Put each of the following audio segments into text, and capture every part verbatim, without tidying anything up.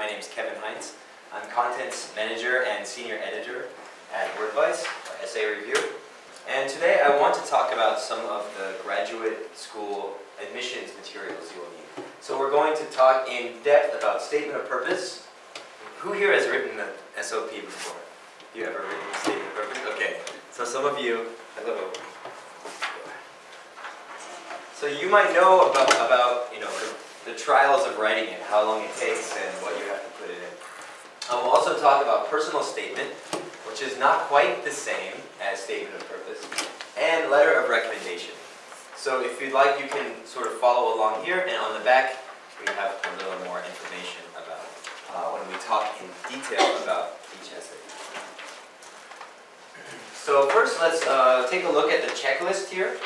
My name is Kevin Heinz. I'm Contents Manager and Senior Editor at Wordvice, or Essay Review. And today I want to talk about some of the graduate school admissions materials you will need. So we're going to talk in depth about Statement of Purpose. Who here has written an S O P before? Have you ever written a Statement of Purpose? Okay, so some of you, hello. So you might know about, about you know, the trials of writing it, how long it takes and what you have to put it in. I will also talk about personal statement, which is not quite the same as statement of purpose, and letter of recommendation. So if you'd like, you can sort of follow along here, and on the back we have a little more information about uh, when we talk in detail about each essay. So first let's uh, take a look at the checklist here,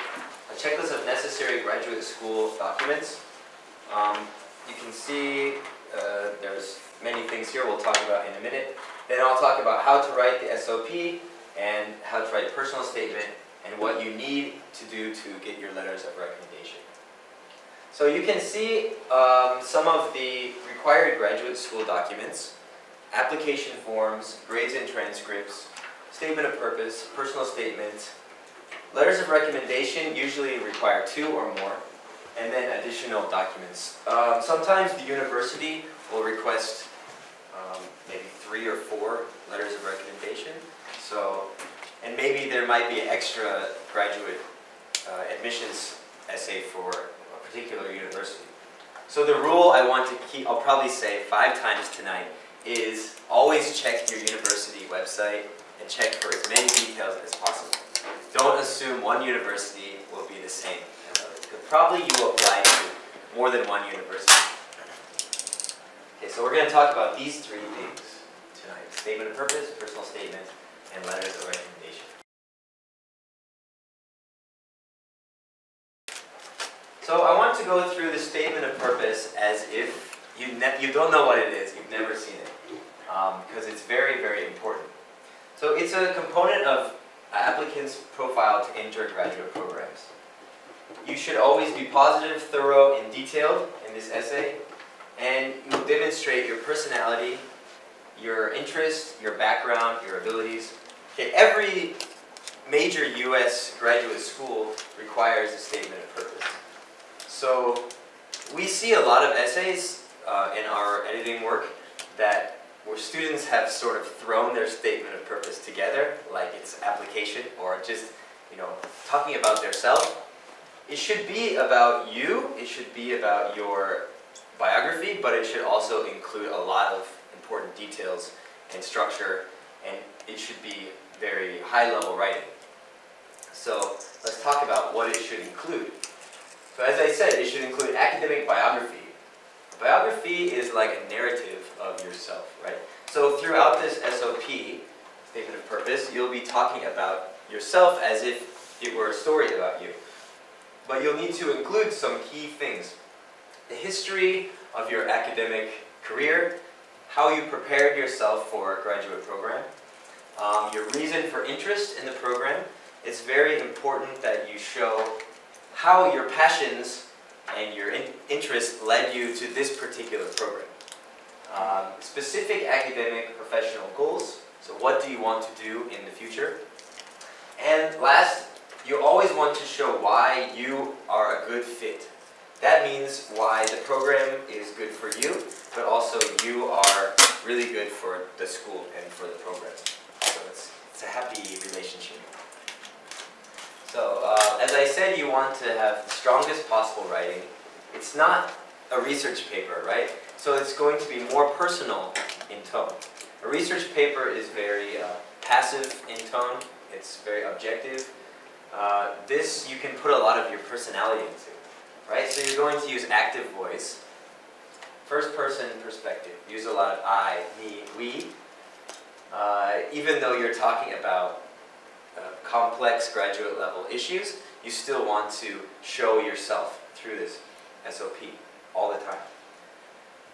a checklist of necessary graduate school documents. Um, you can see uh, there's many things here we'll talk about in a minute. Then I'll talk about how to write the S O P and how to write a personal statement and what you need to do to get your letters of recommendation. So you can see um, some of the required graduate school documents, application forms, grades and transcripts, statement of purpose, personal statement. Letters of recommendation usually require two or more, and then additional documents. Um, sometimes the university will request um, maybe three or four letters of recommendation. So, and maybe there might be an extra graduate uh, admissions essay for a particular university. So the rule I want to keep, I'll probably say five times tonight, is always check your university website and check for as many details as possible. Don't assume one university will be the same. Probably you will apply to more than one university. Okay, so we're going to talk about these three things tonight: statement of purpose, personal statement, and letters of recommendation. So I want to go through the statement of purpose as if you you don't know what it is, you've never seen it, because um, it's very, very important. So it's a component of applicants' profile to undergraduate programs. You should always be positive, thorough, and detailed in this essay, and you will demonstrate your personality, your interests, your background, your abilities. Okay, every major U S graduate school requires a statement of purpose. So we see a lot of essays uh, in our editing work that where students have sort of thrown their statement of purpose together, like its application or just you know talking about themselves. It should be about you, it should be about your biography, but it should also include a lot of important details and structure, and it should be very high-level writing. So let's talk about what it should include. So as I said, it should include academic biography. Biography is like a narrative of yourself, right? So throughout this S O P, statement of purpose, you'll be talking about yourself as if it were a story about you. But you'll need to include some key things: the history of your academic career, how you prepared yourself for a graduate program, um, your reason for interest in the program. It's very important that you show how your passions and your in interest led you to this particular program. Um, specific academic professional goals, so what do you want to do in the future? And last, you always want to show why you are a good fit. That means why the program is good for you, but also you are really good for the school and for the program. So it's, it's a happy relationship. So uh, as I said, you want to have the strongest possible writing. It's not a research paper, right? So it's going to be more personal in tone. A research paper is very uh, passive in tone. It's very objective. Uh, this, you can put a lot of your personality into, right? So you're going to use active voice, first-person perspective. Use a lot of I, me, we, uh, even though you're talking about uh, complex graduate-level issues, you still want to show yourself through this S O P all the time.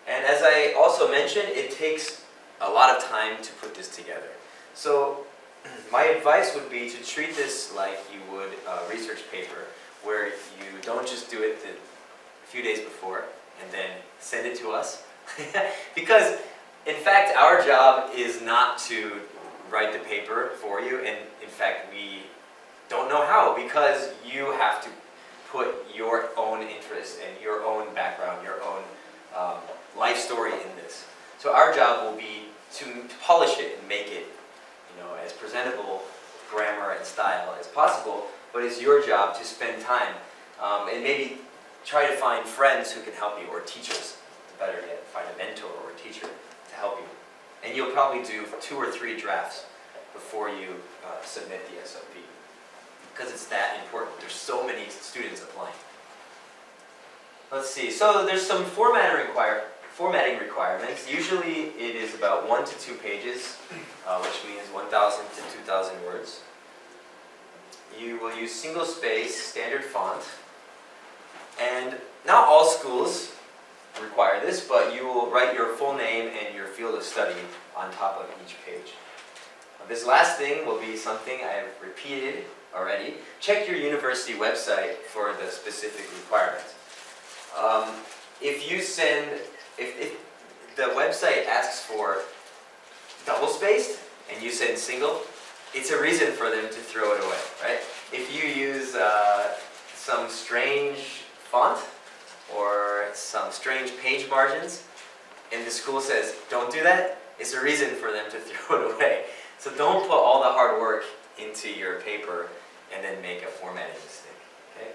And as I also mentioned, it takes a lot of time to put this together. So my advice would be to treat this like you would a research paper, where you don't just do it the few days before and then send it to us, Because, in fact, our job is not to write the paper for you, and in fact, we don't know how, because you have to put your own interests and your own background, your own um, life story in this. So our job will be to, to polish it and make it, you know, as presentable grammar and style as possible, but it's your job to spend time um, and maybe try to find friends who can help you, or teachers, better yet, find a mentor or a teacher to help you. And you'll probably do two or three drafts before you uh, submit the S O P, because it's that important. There's so many students applying. Let's see, so there's some formatting, require, formatting requirements. Usually it is about one to two pages, uh, which means one thousand to two thousand words. You will use single space, standard font, and not all schools require this, but you will write your full name and your field of study on top of each page. This last thing will be something I have repeated already. Check your university website for the specific requirements. Um, if you send, if, if the website asks for double-spaced and you send single, it's a reason for them to throw it away, right? If you use uh, some strange font or some strange page margins and the school says, don't do that, it's a reason for them to throw it away. So don't put all the hard work into your paper and then make a formatting mistake, okay?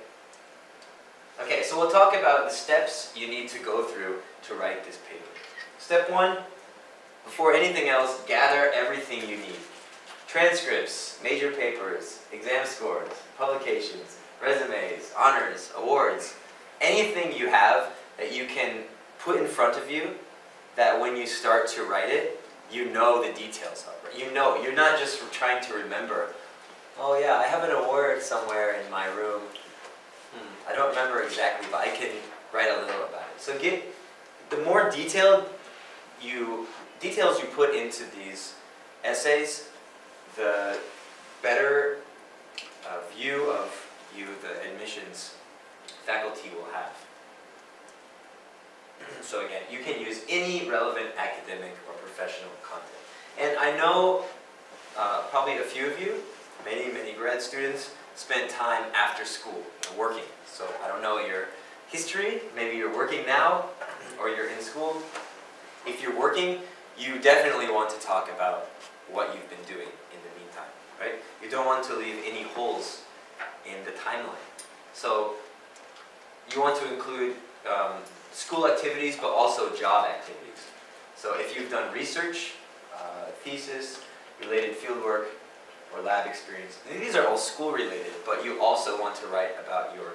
Okay, so we'll talk about the steps you need to go through to write this paper. Step one, before anything else, gather everything you need. Transcripts, major papers, exam scores, publications, resumes, honors, awards, anything you have that you can put in front of you that when you start to write it, you know the details of it. You know, you're not just trying to remember, oh yeah, I have an award somewhere in my room. Hmm, I don't remember exactly, but I can write a little about it. So get, the more detailed you, details you put into these essays, the better uh, view of you the admissions faculty will have. So again, you can use any relevant academic or professional content. And I know uh, probably a few of you, many, many grad students, spent time after school working. So I don't know your history, maybe you're working now or you're in school. If you're working, you definitely want to talk about what you've been doing in the meantime, right? You don't want to leave any holes in the timeline. So you want to include um, school activities, but also job activities. So if you've done research, uh, thesis, related fieldwork, or lab experience, these are all school related, but you also want to write about your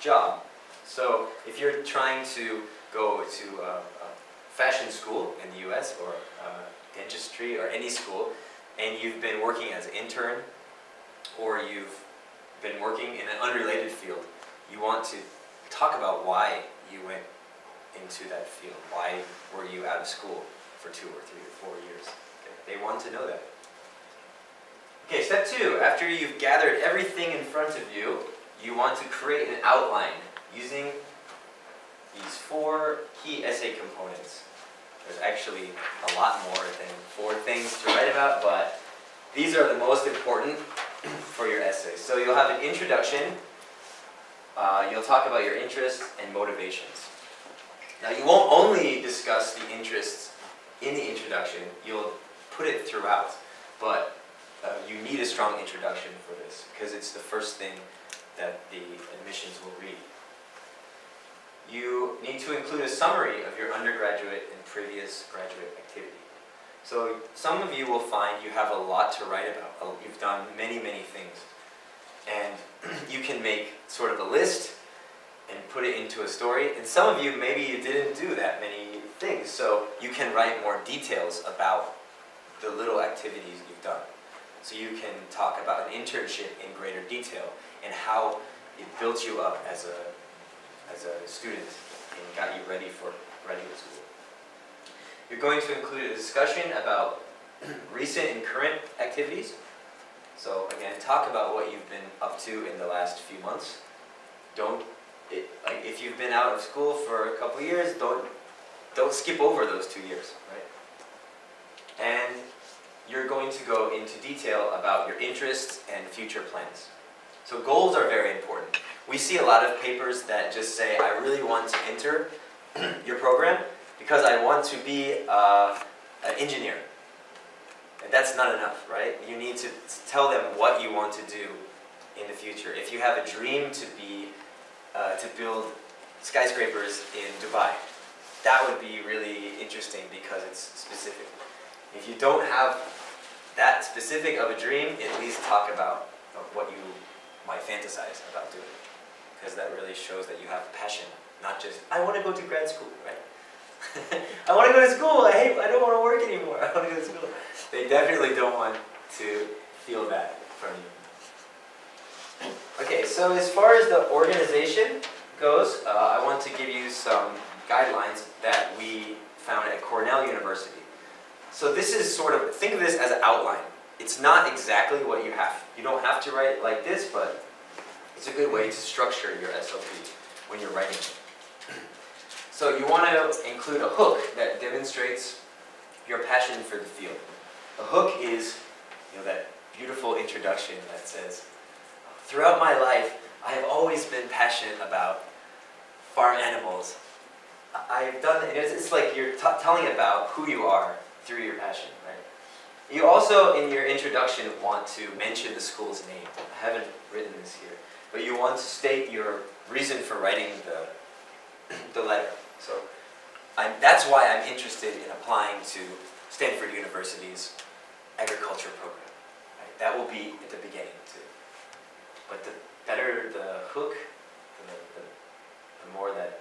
job. So if you're trying to go to uh, a fashion school in the U S or uh, dentistry or any school, and you've been working as an intern, or you've been working in an unrelated field, you want to talk about why you went into that field. Why were you out of school for two or three or four years? Okay. They want to know that. Okay, step two. After you've gathered everything in front of you, you want to create an outline using these four key essay components. There's actually a lot more than four things to write about, but these are the most important for your essay. So you'll have an introduction, uh, you'll talk about your interests and motivations. Now, you won't only discuss the interests in the introduction, you'll put it throughout, but uh, you need a strong introduction for this, because it's the first thing that the admissions will read. You need to include a summary of your undergraduate and previous graduate activity. So some of you will find you have a lot to write about. You've done many, many things. And you can make sort of a list and put it into a story. And some of you, maybe you didn't do that many things, so you can write more details about the little activities you've done. So you can talk about an internship in greater detail and how it built you up as a, as a student and got you ready for graduate school. You're going to include a discussion about recent and current activities. So again, talk about what you've been up to in the last few months. Don't It, like if you've been out of school for a couple years, don't don't skip over those two years, right? And you're going to go into detail about your interests and future plans. So goals are very important. We see a lot of papers that just say, I really want to enter your program because I want to be uh, an engineer. And that's not enough, right? You need to tell them what you want to do in the future. If you have a dream to be, uh, to build skyscrapers in Dubai, that would be really interesting because it's specific. If you don't have that specific of a dream, at least talk about what you might fantasize about doing, because that really shows that you have passion, not just, I want to go to grad school, right? I want to go to school, I hate, I don't want to work anymore, I want to go to school. They definitely don't want to feel that from you. Okay, so as far as the organization goes, uh, I want to give you some guidelines that we found at Cornell University. So this is sort of, think of this as an outline. It's not exactly what you have. You don't have to write like this, but it's a good way to structure your S L P when you're writing it. So you want to include a hook that demonstrates your passion for the field. The hook is, you know, that beautiful introduction that says, throughout my life, I have always been passionate about farm animals. I've done, it's, it's like you're t telling about who you are through your passion, right? You also, in your introduction, want to mention the school's name. I haven't written this here, but you want to state your reason for writing the, the letter. So I'm, that's why I'm interested in applying to Stanford University's agriculture program. Right? That will be at the beginning too. But the better the hook, the, the, the more that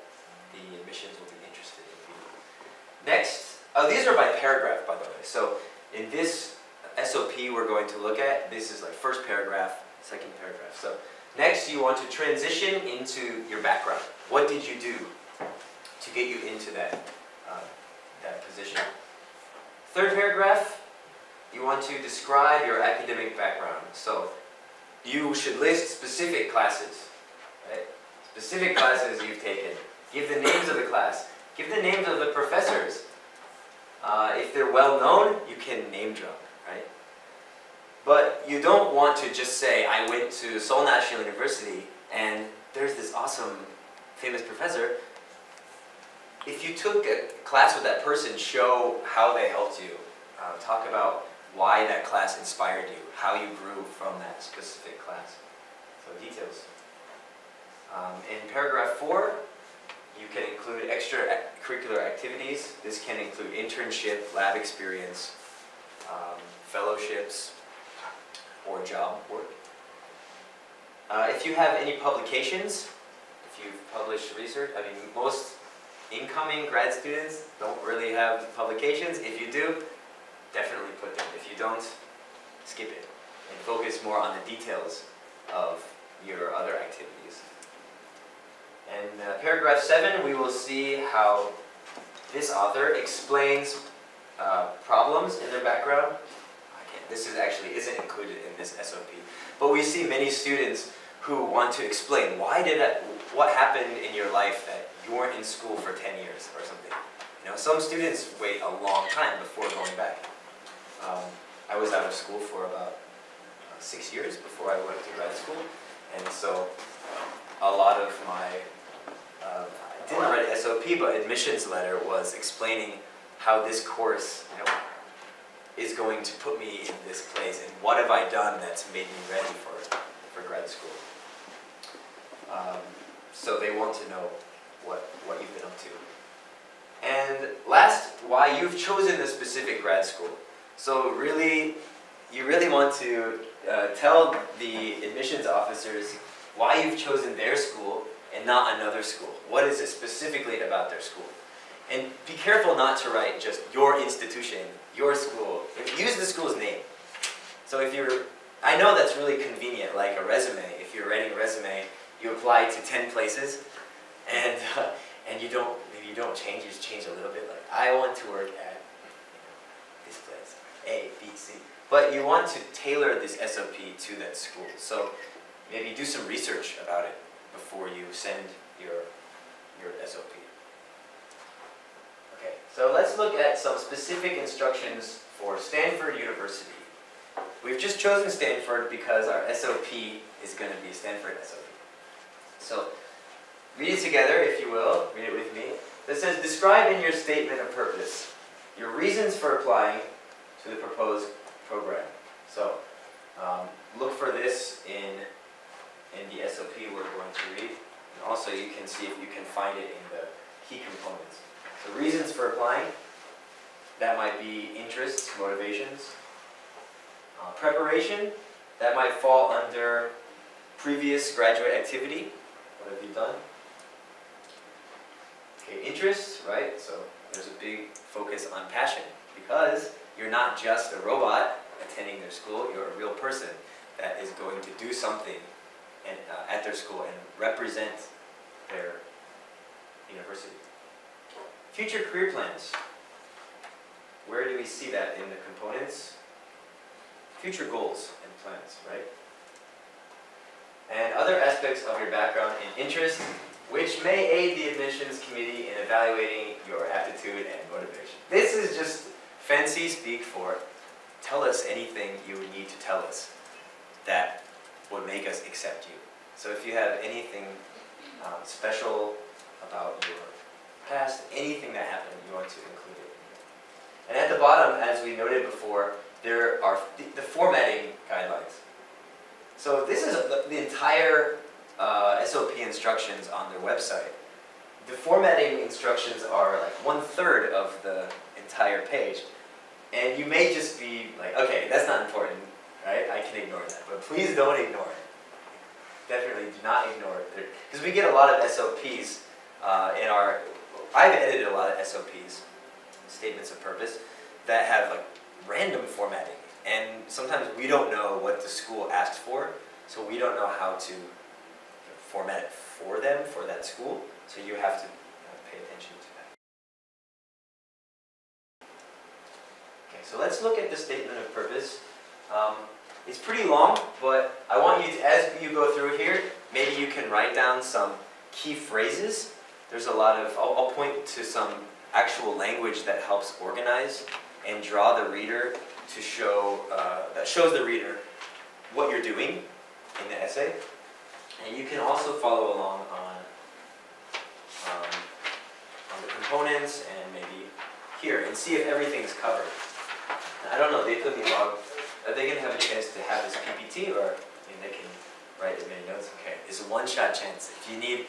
the admissions will be interested in you. Next, oh, these are by paragraph, by the way. So in this S O P we're going to look at, this is like first paragraph, second paragraph. So next you want to transition into your background. What did you do to get you into that, uh, that position? Third paragraph, you want to describe your academic background. So you should list specific classes, right? Specific classes you've taken. Give the names of the class. Give the names of the professors. Uh, if they're well known, you can name drop, right? But you don't want to just say, I went to Seoul National University and there's this awesome, famous professor. If you took a class with that person, show how they helped you. Uh, talk about why that class inspired you, how you grew from that specific class. So details. Um, in paragraph four, you can include extracurricular activities. This can include internship, lab experience, um, fellowships, or job work. Uh, if you have any publications, if you've published research, I mean, most incoming grad students don't really have publications. If you do, definitely put them. If you don't, skip it and focus more on the details of your other activities. In uh, paragraph seven, we will see how this author explains uh, problems in their background. Okay, this is actually isn't included in this S O P, but we see many students who want to explain why did that, what happened in your life that you weren't in school for ten years or something. You know, some students wait a long time before going back. Um, I was out of school for about uh, six years before I went to grad school, and so a lot of my Uh, I didn't write an S O P, but admissions letter was explaining how this course, you know, is going to put me in this place, and what have I done that's made me ready for for grad school. Um, so they want to know what what you've been up to. And last, why you've chosen the specific grad school. So really, you really want to uh, tell the admissions officers why you've chosen their school and not another school. What is it specifically about their school? And be careful not to write just your institution, your school. Use the school's name. So if you're, I know that's really convenient, like a resume. If you're writing a resume, you apply to ten places, and uh, and you don't maybe you don't change. You just change a little bit. Like, I want to work at this place, A, B, C. But you want to tailor this S O P to that school. So maybe do some research about it before you send your, your S O P. Okay, So let's look at some specific instructions for Stanford University. We've just chosen Stanford because our S O P is going to be Stanford S O P. So read it together, if you will. Read it with me. This says, describe in your statement of purpose your reasons for applying to the proposed program. So um, look for this in, in the S O P we're going to read. And also you can see if you can find it in the key components. So reasons for applying. That might be interests, motivations. Uh, preparation. That might fall under previous graduate activity. What have you done? Okay, interests, right? So there's a big focus on passion because you're not just a robot attending their school. You're a real person that is going to do something and, uh, at their school and represent their university. Future career plans. Where do we see that in the components? Future goals and plans, right? And other aspects of your background and interest, which may aid the admissions committee in evaluating your aptitude and motivation. This is just fancy speak for tell us anything you need to tell us that would make us accept you. So if you have anything um, special about your past, anything that happened, you want to include it. And at the bottom, as we noted before, there are the formatting guidelines. So this is the entire uh, S O P instructions on their website. The formatting instructions are like one third of the entire page. And you may just be like, okay, that's not important, right? I can ignore that. But please don't ignore it. Definitely do not ignore it. Because we get a lot of S O Ps uh, in our, I've edited a lot of S O Ps, statements of purpose, that have like random formatting. And sometimes we don't know what the school asked for, so we don't know how to format it for them, for that school. So you have to pay attention to that. Okay, so let's look at the statement of purpose. Um, it's pretty long, but I want you to, as you go through here, maybe you can write down some key phrases. There's a lot of, I'll, I'll point to some actual language that helps organize and draw the reader to show, uh, that shows the reader what you're doing in the essay. And you can also follow along on, um, on the components and maybe here and see if everything's covered. I don't know, they put me log, are they going to have a chance to have this P P T, or I mean, they can write as many notes? Okay, it's a one-shot chance. If you need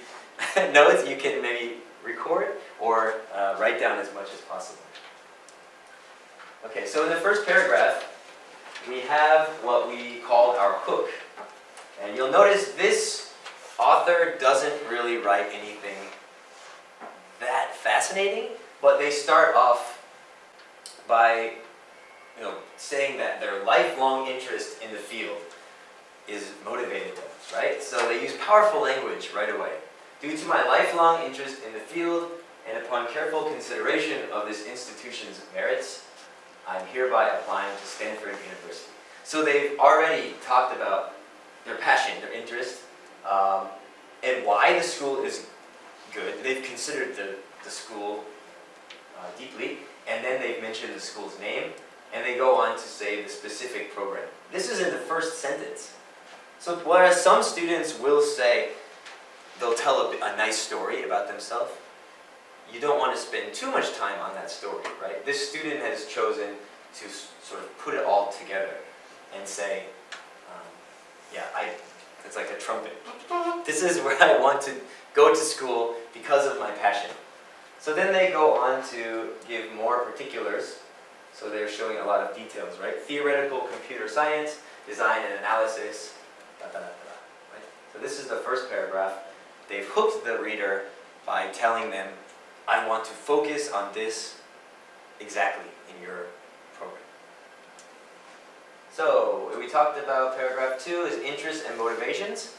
notes, you can maybe record or uh, write down as much as possible. Okay, so in the first paragraph, we have what we called our hook. And you'll notice this author doesn't really write anything that fascinating, but they start off by, you know, saying that their lifelong interest in the field is motivated them, right? So they use powerful language right away. Due to my lifelong interest in the field, and upon careful consideration of this institution's merits, I'm hereby applying to Stanford University. So they've already talked about their passion, their interest, um, and why the school is good. They've considered the, the school uh, deeply, and then they've mentioned the school's name, and they go on to say the specific program. This is in the first sentence. So whereas some students will say, they'll tell a, a nice story about themselves, you don't want to spend too much time on that story, right? This student has chosen to sort of put it all together and say, um, yeah, I, it's like a trumpet. This is where I want to go to school because of my passion. So then they go on to give more particulars. So they're showing a lot of details, right? Theoretical computer science, design and analysis, da, da, da, da, right? So this is the first paragraph. They've hooked the reader by telling them, I want to focus on this exactly in your program. So, we talked about paragraph two is interests and motivations.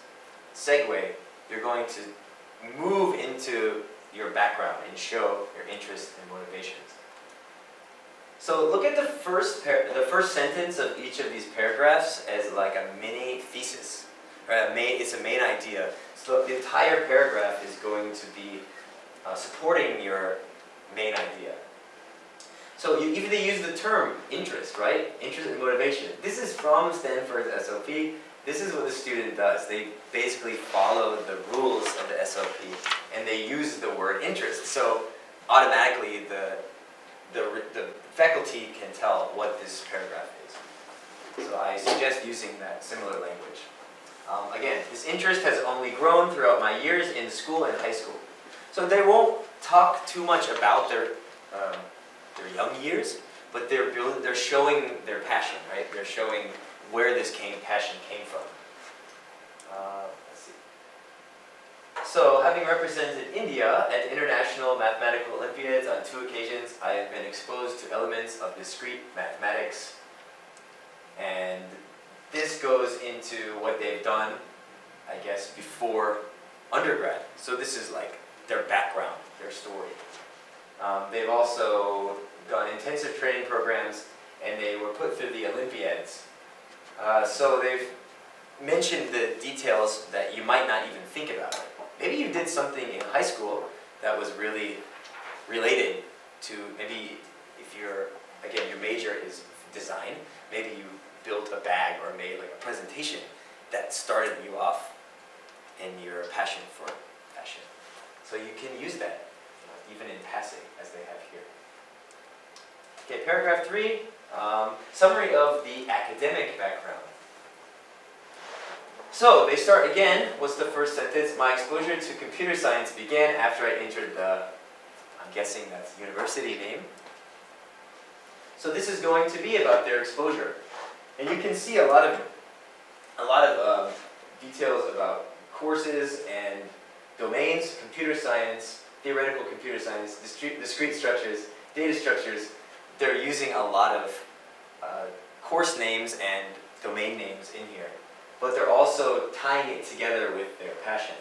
Segue, you're going to move into your background and show your interests and motivations. So, look at the first, par the first sentence of each of these paragraphs as like a mini thesis. Right? A main, it's a main idea. So, the entire paragraph is going to be Uh, supporting your main idea. So you even use the term interest, right? Interest and motivation. This is from Stanford's S O P. This is what the student does. They basically follow the rules of the S O P, and they use the word interest. So automatically the, the, the faculty can tell what this paragraph is. So I suggest using that similar language. Um, again, this interest has only grown throughout my years in school and high school. So they won't talk too much about their, um, their young years, but they're, building, they're showing their passion, right? They're showing where this came, passion came from. Uh, let's see. So, having represented India at the International Mathematical Olympiads on two occasions, I have been exposed to elements of discrete mathematics. And this goes into what they've done, I guess, before undergrad. So this is like their background, their story. Um, they've also done intensive training programs, and they were put through the Olympiads. Uh, so they've mentioned the details that you might not even think about. Like maybe you did something in high school that was really related to, maybe if you're, again, your major is design, maybe you built a bag or made like a presentation that started you off in your passion for fashion. So you can use that, uh, even in passing, as they have here. Okay, paragraph three, um, summary of the academic background. So they start again, what's the first sentence? My exposure to computer science began after I entered the, I'm guessing that's university name. So this is going to be about their exposure. And you can see a lot of, a lot of uh, details about courses and domains, computer science, theoretical computer science, discrete structures, data structures. They're using a lot of uh, course names and domain names in here, but they're also tying it together with their passion.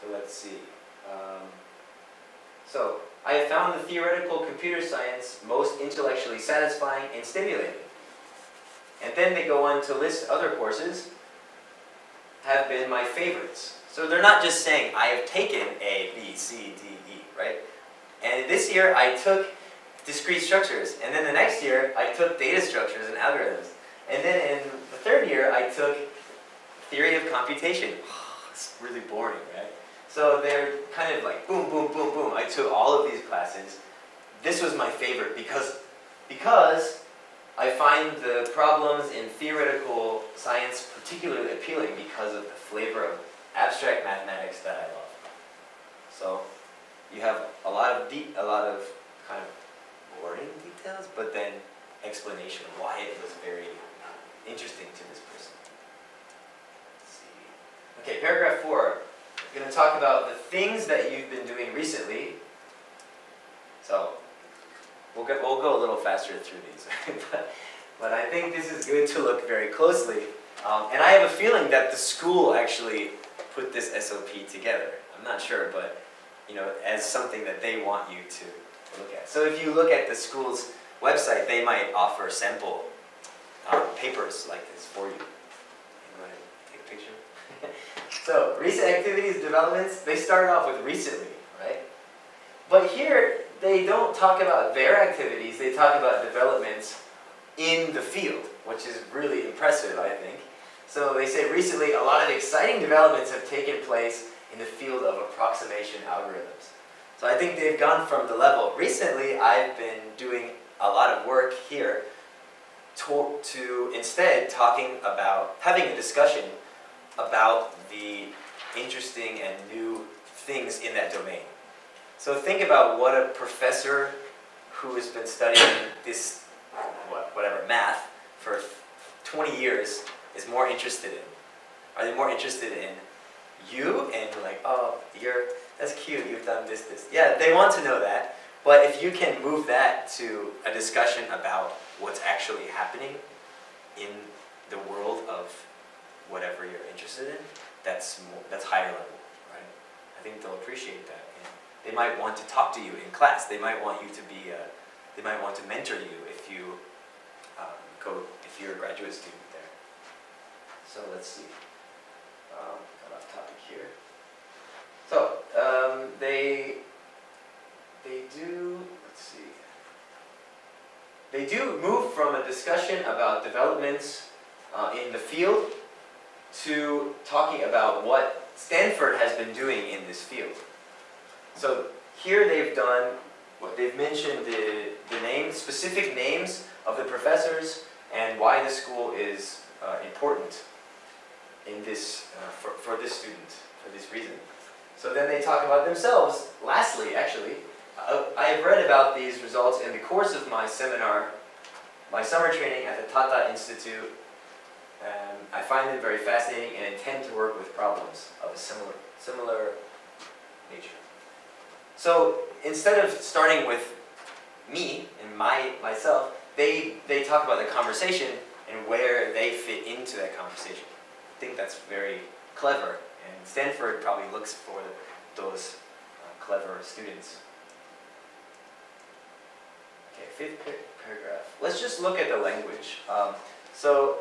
So let's see. Um, so I have found the theoretical computer science most intellectually satisfying and stimulating. And then they go on to list other courses have been my favorites. So they're not just saying, I have taken A, B, C, D, E, right? And this year I took discrete structures. And then the next year I took data structures and algorithms. And then in the third year I took theory of computation. Oh, it's really boring, right? So they're kind of like, boom, boom, boom, boom. I took all of these classes. This was my favorite because, because I find the problems in theoretical science particularly appealing because of the flavor of abstract mathematics that I love. So you have a lot of deep, a lot of kind of boring details, but then explanation of why it was very interesting to this person. Let's see. Okay, paragraph four. I'm going to talk about the things that you've been doing recently. So We'll go, we'll go a little faster through these, but, but I think this is good to look very closely. Um, and I have a feeling that the school actually put this S O P together. I'm not sure, but you know, as something that they want you to look at. So if you look at the school's website, they might offer sample um, papers like this for you. You want to take a picture? So recent activities, developments, they start off with recently, right? But here, they don't talk about their activities, they talk about developments in the field, which is really impressive, I think. So they say recently a lot of exciting developments have taken place in the field of approximation algorithms. So I think they've gone from the level, recently I've been doing a lot of work here, to, to instead talking about, having a discussion about the interesting and new things in that domain. So think about what a professor who has been studying this, what, whatever, math for twenty years is more interested in. Are they more interested in you? And you're like, oh, you're, that's cute, you've done this, this. Yeah, they want to know that. But if you can move that to a discussion about what's actually happening in the world of whatever you're interested in, that's, more, that's higher level, right? I think they'll appreciate that. They might want to talk to you in class. They might want you to be. A, they might want to mentor you if you um, go if you're a graduate student there. So let's see. Um, got off topic here. So um, they they do. Let's see. they do move from a discussion about developments uh, in the field to talking about what Stanford has been doing in this field. So here they've done, what they've mentioned the, the names, specific names of the professors and why the school is uh, important in this, uh, for, for this student, for this reason. So then they talk about themselves. Lastly, actually, uh, I have read about these results in the course of my seminar, my summer training at the Tata Institute. Um, I find them very fascinating and intend to work with problems of a similar, similar nature. So instead of starting with me and my myself, they, they talk about the conversation and where they fit into that conversation. I think that's very clever, and Stanford probably looks for those uh, clever students. Okay, fifth par paragraph. Let's just look at the language. Um, so,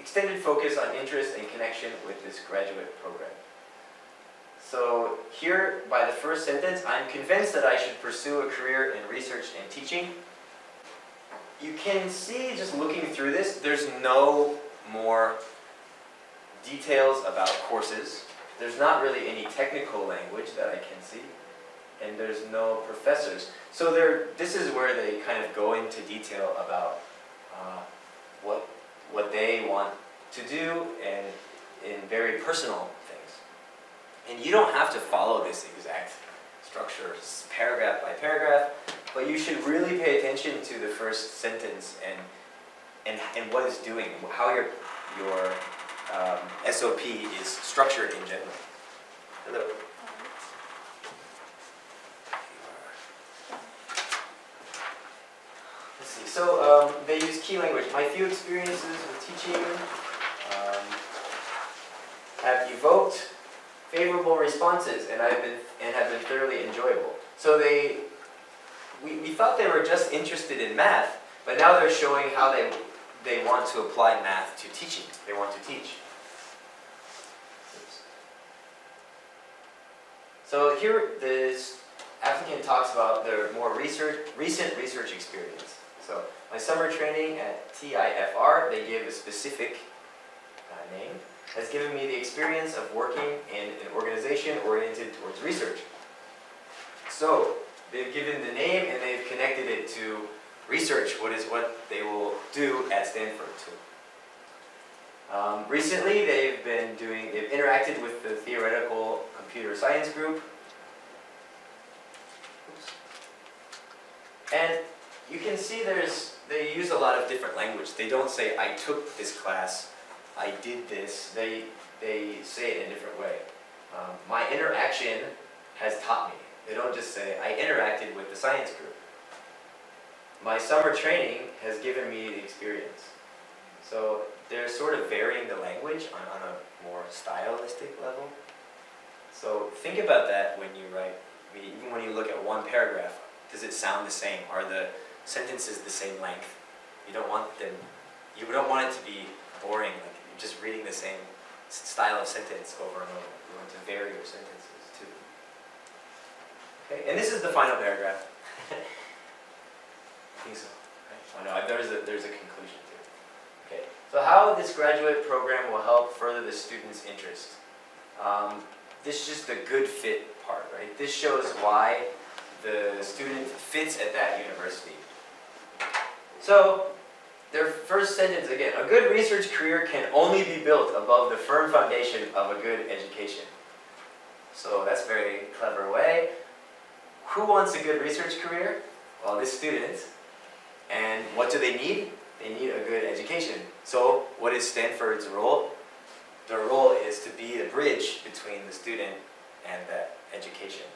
extended focus on interest and connection with this graduate program. So here, by the first sentence, I'm convinced that I should pursue a career in research and teaching. You can see, just looking through this, there's no more details about courses. There's not really any technical language that I can see, and there's no professors. So there, this is where they kind of go into detail about uh, what what they want to do and in very personal things. And you don't have to follow this exact structure paragraph by paragraph, but you should really pay attention to the first sentence and and, and what it's doing, how your, your um, S O P is structured in general. Hello. So um, they use key language. My few experiences with teaching um, have evoked favorable responses, and I've been and have been thoroughly enjoyable. So they, we, we thought they were just interested in math, but now they're showing how they they want to apply math to teaching. They want to teach. Oops. So here this applicant talks about their more research recent research experience. So my summer training at T I F R, they gave a specific uh, name, has given me the experience of working in an organization oriented towards research. So they've given the name and they've connected it to research, what is what they will do at Stanford too. Um, recently they've been doing, they've interacted with the theoretical computer science group. Oops. And you can see there's, they use a lot of different language. They don't say, I took this class, I did this. They, they say it in a different way. Um, my interaction has taught me. They don't just say, I interacted with the science group. My summer training has given me the experience. So they're sort of varying the language on, on a more stylistic level. So think about that when you write, I mean, even when you look at one paragraph, does it sound the same? Are the sentences the same length? You don't want them, you don't want it to be boring, like you're just reading the same style of sentence over and over. You want to vary your sentences too. Okay, and this is the final paragraph. I think so. Right? Oh no, there's a, there's a conclusion too. Okay, so how this graduate program will help further the student's interest. Um, this is just the good fit part, right? This shows why the student fits at that university. So, their first sentence again, a good research career can only be built above the firm foundation of a good education. So that's a very clever way. Who wants a good research career? Well, this student. And what do they need? They need a good education. So what is Stanford's role? Their role is to be the bridge between the student and that education.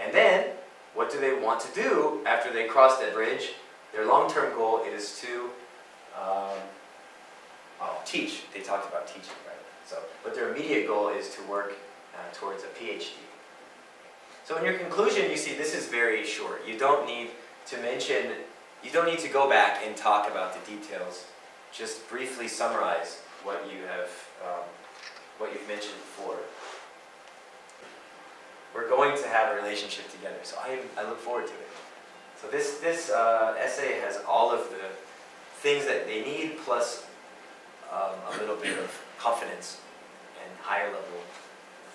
And then, what do they want to do after they cross that bridge? Their long-term goal is to um, oh, teach. They talked about teaching, right? So, but their immediate goal is to work uh, towards a P H D. So in your conclusion, you see this is very short. You don't need to mention, you don't need to go back and talk about the details. Just briefly summarize what you have, um, what you've mentioned before. We're going to have a relationship together, so I, I look forward to it. So this, this uh, essay has all of the things that they need, plus um, a little bit of confidence and higher level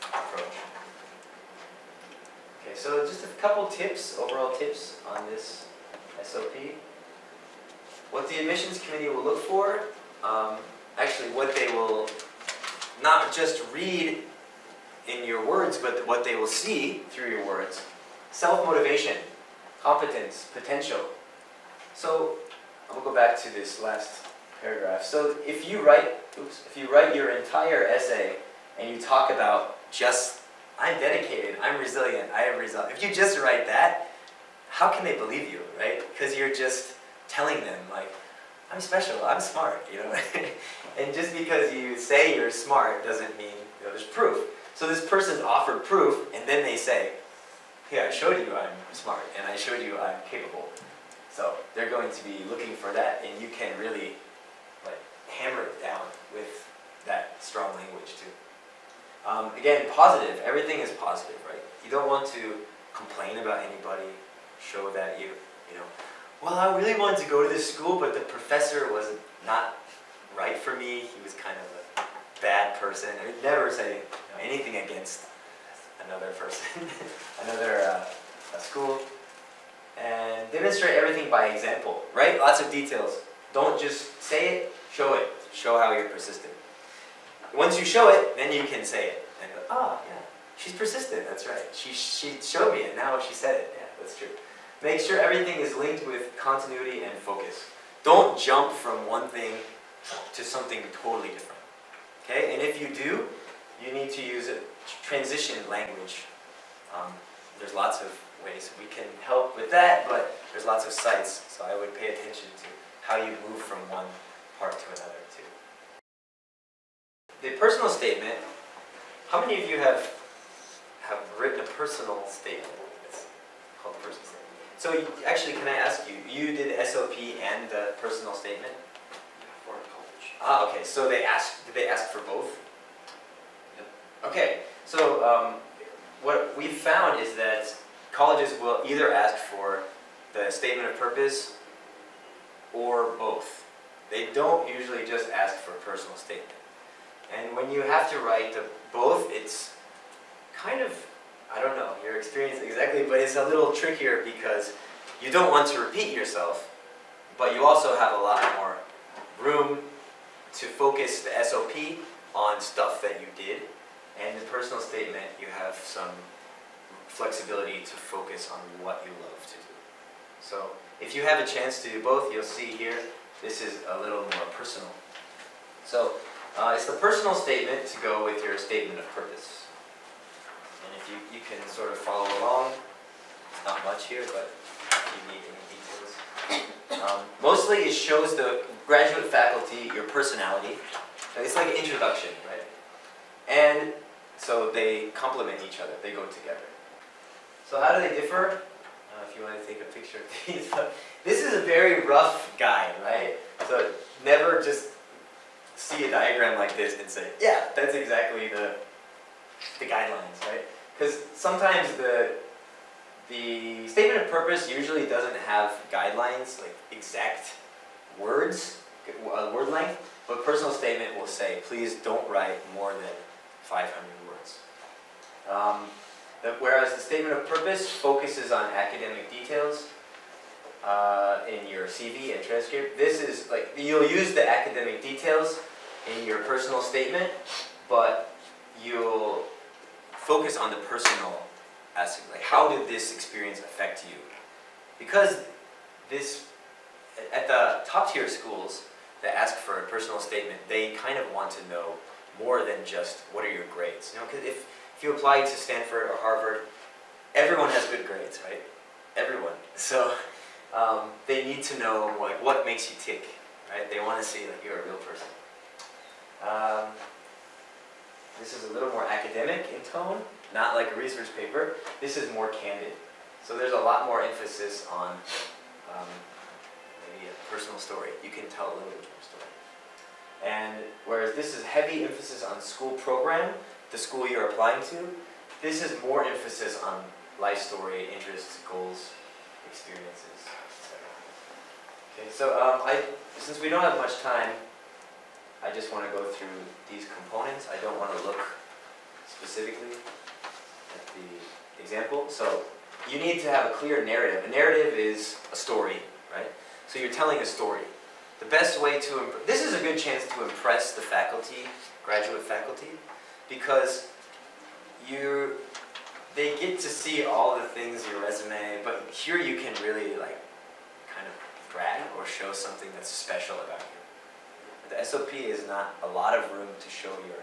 approach. Okay, so just a couple tips, overall tips on this S O P. What the admissions committee will look for, um, actually what they will not just read in your words, but what they will see through your words. Self-motivation, competence, potential. So I'll go back to this last paragraph. So if you write, oops, if you write your entire essay and you talk about just, I'm dedicated, I'm resilient, I have resolve. If you just write that, how can they believe you, right? Because you're just telling them, like, I'm special, I'm smart, you know? And just because you say you're smart doesn't mean, you know, there's proof. So this person's offered proof, and then they say, hey, I showed you I'm smart, and I showed you I'm capable. So they're going to be looking for that, and you can really like hammer it down with that strong language too. Um, again, positive. Everything is positive, right? You don't want to complain about anybody, show that you, you know, well, I really wanted to go to this school, but the professor was not right for me. He was kind of a bad person. I would never say, you know, anything against another person, another uh, school. And demonstrate everything by example, right? Lots of details. Don't just say it, show it. Show how you're persistent. Once you show it, then you can say it. And go, oh, yeah, she's persistent, that's right. She, she showed me it, now she said it. Yeah, that's true. Make sure everything is linked with continuity and focus. Don't jump from one thing to something totally different. Okay? And if you do, you need to use a transition language. Um, there's lots of ways we can help with that, but there's lots of sites, so I would pay attention to how you move from one part to another too. The personal statement, how many of you have, have written a personal statement? It's called a personal statement. So you, actually, can I ask you, you did S O P and the personal statement? For college. Ah, okay, so they asked, did they ask for both? Yep. Okay, so um, what we've found is that colleges will either ask for the statement of purpose or both. They don't usually just ask for a personal statement. And when you have to write the both, it's kind of, I don't know your experience exactly, but it's a little trickier because you don't want to repeat yourself, but you also have a lot more room to focus the S O P on stuff that you did. And the personal statement, you have some flexibility to focus on what you love to do. So if you have a chance to do both, you'll see here, this is a little more personal. So uh, it's the personal statement to go with your statement of purpose. And if you, you can sort of follow along, it's not much here, but if you need any details. Um, mostly it shows the graduate faculty your personality. It's like an introduction, right? And so they complement each other, they go together. So how do they differ? Uh, if you want to take a picture of these. This is a very rough guide, right? So never just see a diagram like this and say, yeah, that's exactly the, the guidelines, right? Because sometimes the, the statement of purpose usually doesn't have guidelines, like exact words, word length, but personal statement will say, please don't write more than five hundred words. Um, Whereas the statement of purpose focuses on academic details uh, in your C V and transcript. This is like, you'll use the academic details in your personal statement, but you'll focus on the personal aspect. Like, how did this experience affect you? Because this, at the top tier schools that ask for a personal statement, they kind of want to know more than just what are your grades. You know, 'cause if, If you apply to Stanford or Harvard, everyone has good grades, right? Everyone. So um, they need to know like what makes you tick, right? They want to see that you're a real person. Um, this is a little more academic in tone, not like a research paper. This is more candid. So there's a lot more emphasis on um, maybe a personal story. You can tell a little bit more story. And whereas this is heavy emphasis on school program, the school you're applying to, this is more emphasis on life story, interests, goals, experiences. So um, I, since we don't have much time, I just want to go through these components. I don't want to look specifically at the example. So you need to have a clear narrative. A narrative is a story, right? So you're telling a story. The best way to, imp this is a good chance to impress the faculty, graduate faculty, because you, they get to see all the things, your resume, but here you can really like kind of brag or show something that's special about you. The S O P is not a lot of room to show your,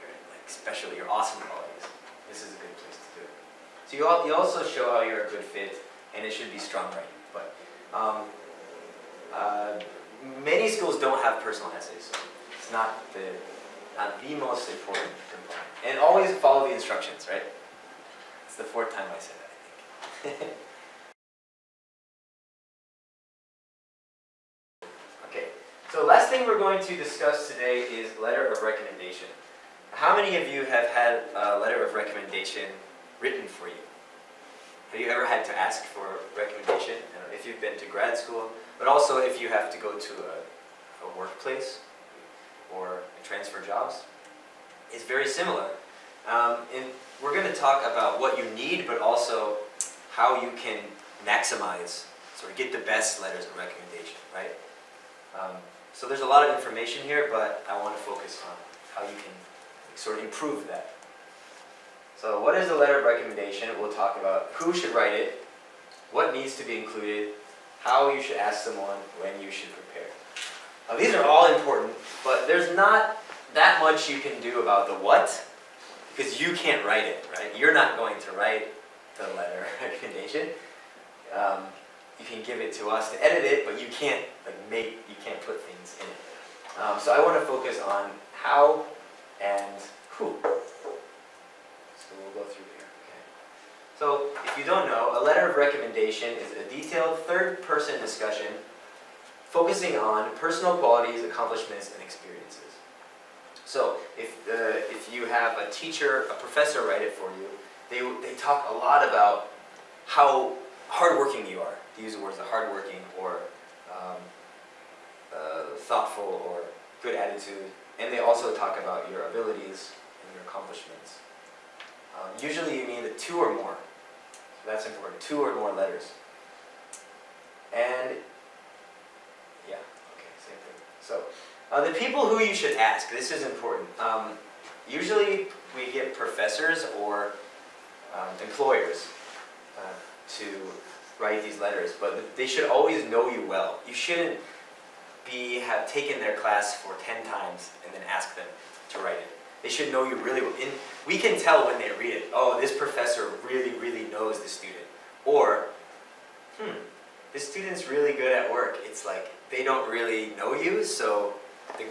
your like special, your awesome qualities. This is a good place to do it. So you, all, you also show how you're a good fit, and it should be strong writing. But um, uh, many schools don't have personal essays, so it's not the not the most important component. And always follow the instructions, right? It's the fourth time I said that, I think. Okay, so last thing we're going to discuss today is letter of recommendation. How many of you have had a letter of recommendation written for you? Have you ever had to ask for a recommendation? I don't know, if you've been to grad school, but also if you have to go to a, a workplace or transfer jobs. It's very similar. Um, and we're going to talk about what you need, but also how you can maximize, sort of get the best letters of recommendation, right? Um, so there's a lot of information here, but I want to focus on how you can sort of improve that. So what is a letter of recommendation? We'll talk about who should write it, what needs to be included, how you should ask someone, when you should prepare. Now, these are all important, but there's not that much you can do about the what, because you can't write it, right? You're not going to write the letter of recommendation. Um, you can give it to us to edit it, but you can't like make, you can't put things in it. Um, so I want to focus on how and who. So we'll go through here. Okay. So if you don't know, a letter of recommendation is a detailed third-person discussion focusing on personal qualities, accomplishments, and experiences. So if, uh, if you have a teacher, a professor write it for you, they, they talk a lot about how hardworking you are. They use the words hardworking or um, uh, thoughtful or good attitude. And they also talk about your abilities and your accomplishments. Um, usually you need a two or more. So that's important, two or more letters. And yeah, okay, same thing. So. Uh, the people who you should ask, this is important. Um, usually we get professors or um, employers uh, to write these letters, but they should always know you well. You shouldn't be, have taken their class for ten times and then ask them to write it. They should know you really well. And we can tell when they read it, oh, this professor really, really knows the student. Or, hmm, this student's really good at work. It's like, they don't really know you, so The,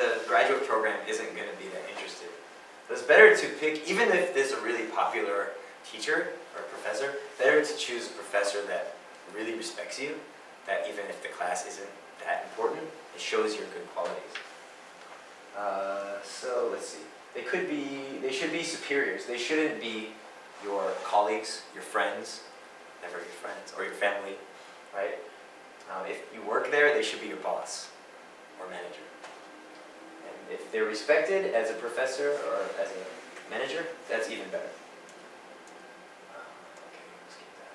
the graduate program isn't going to be that interested. But it's better to pick, even if there's a really popular teacher or professor, better to choose a professor that really respects you, that even if the class isn't that important, it shows your good qualities. Uh, so let's see. They could be, they should be superiors. They shouldn't be your colleagues, your friends, never your friends, or your family, right? Uh, if you work there, they should be your boss. Or manager. And if they're respected as a professor or as a manager, that's even better. Um, okay, let's keep that.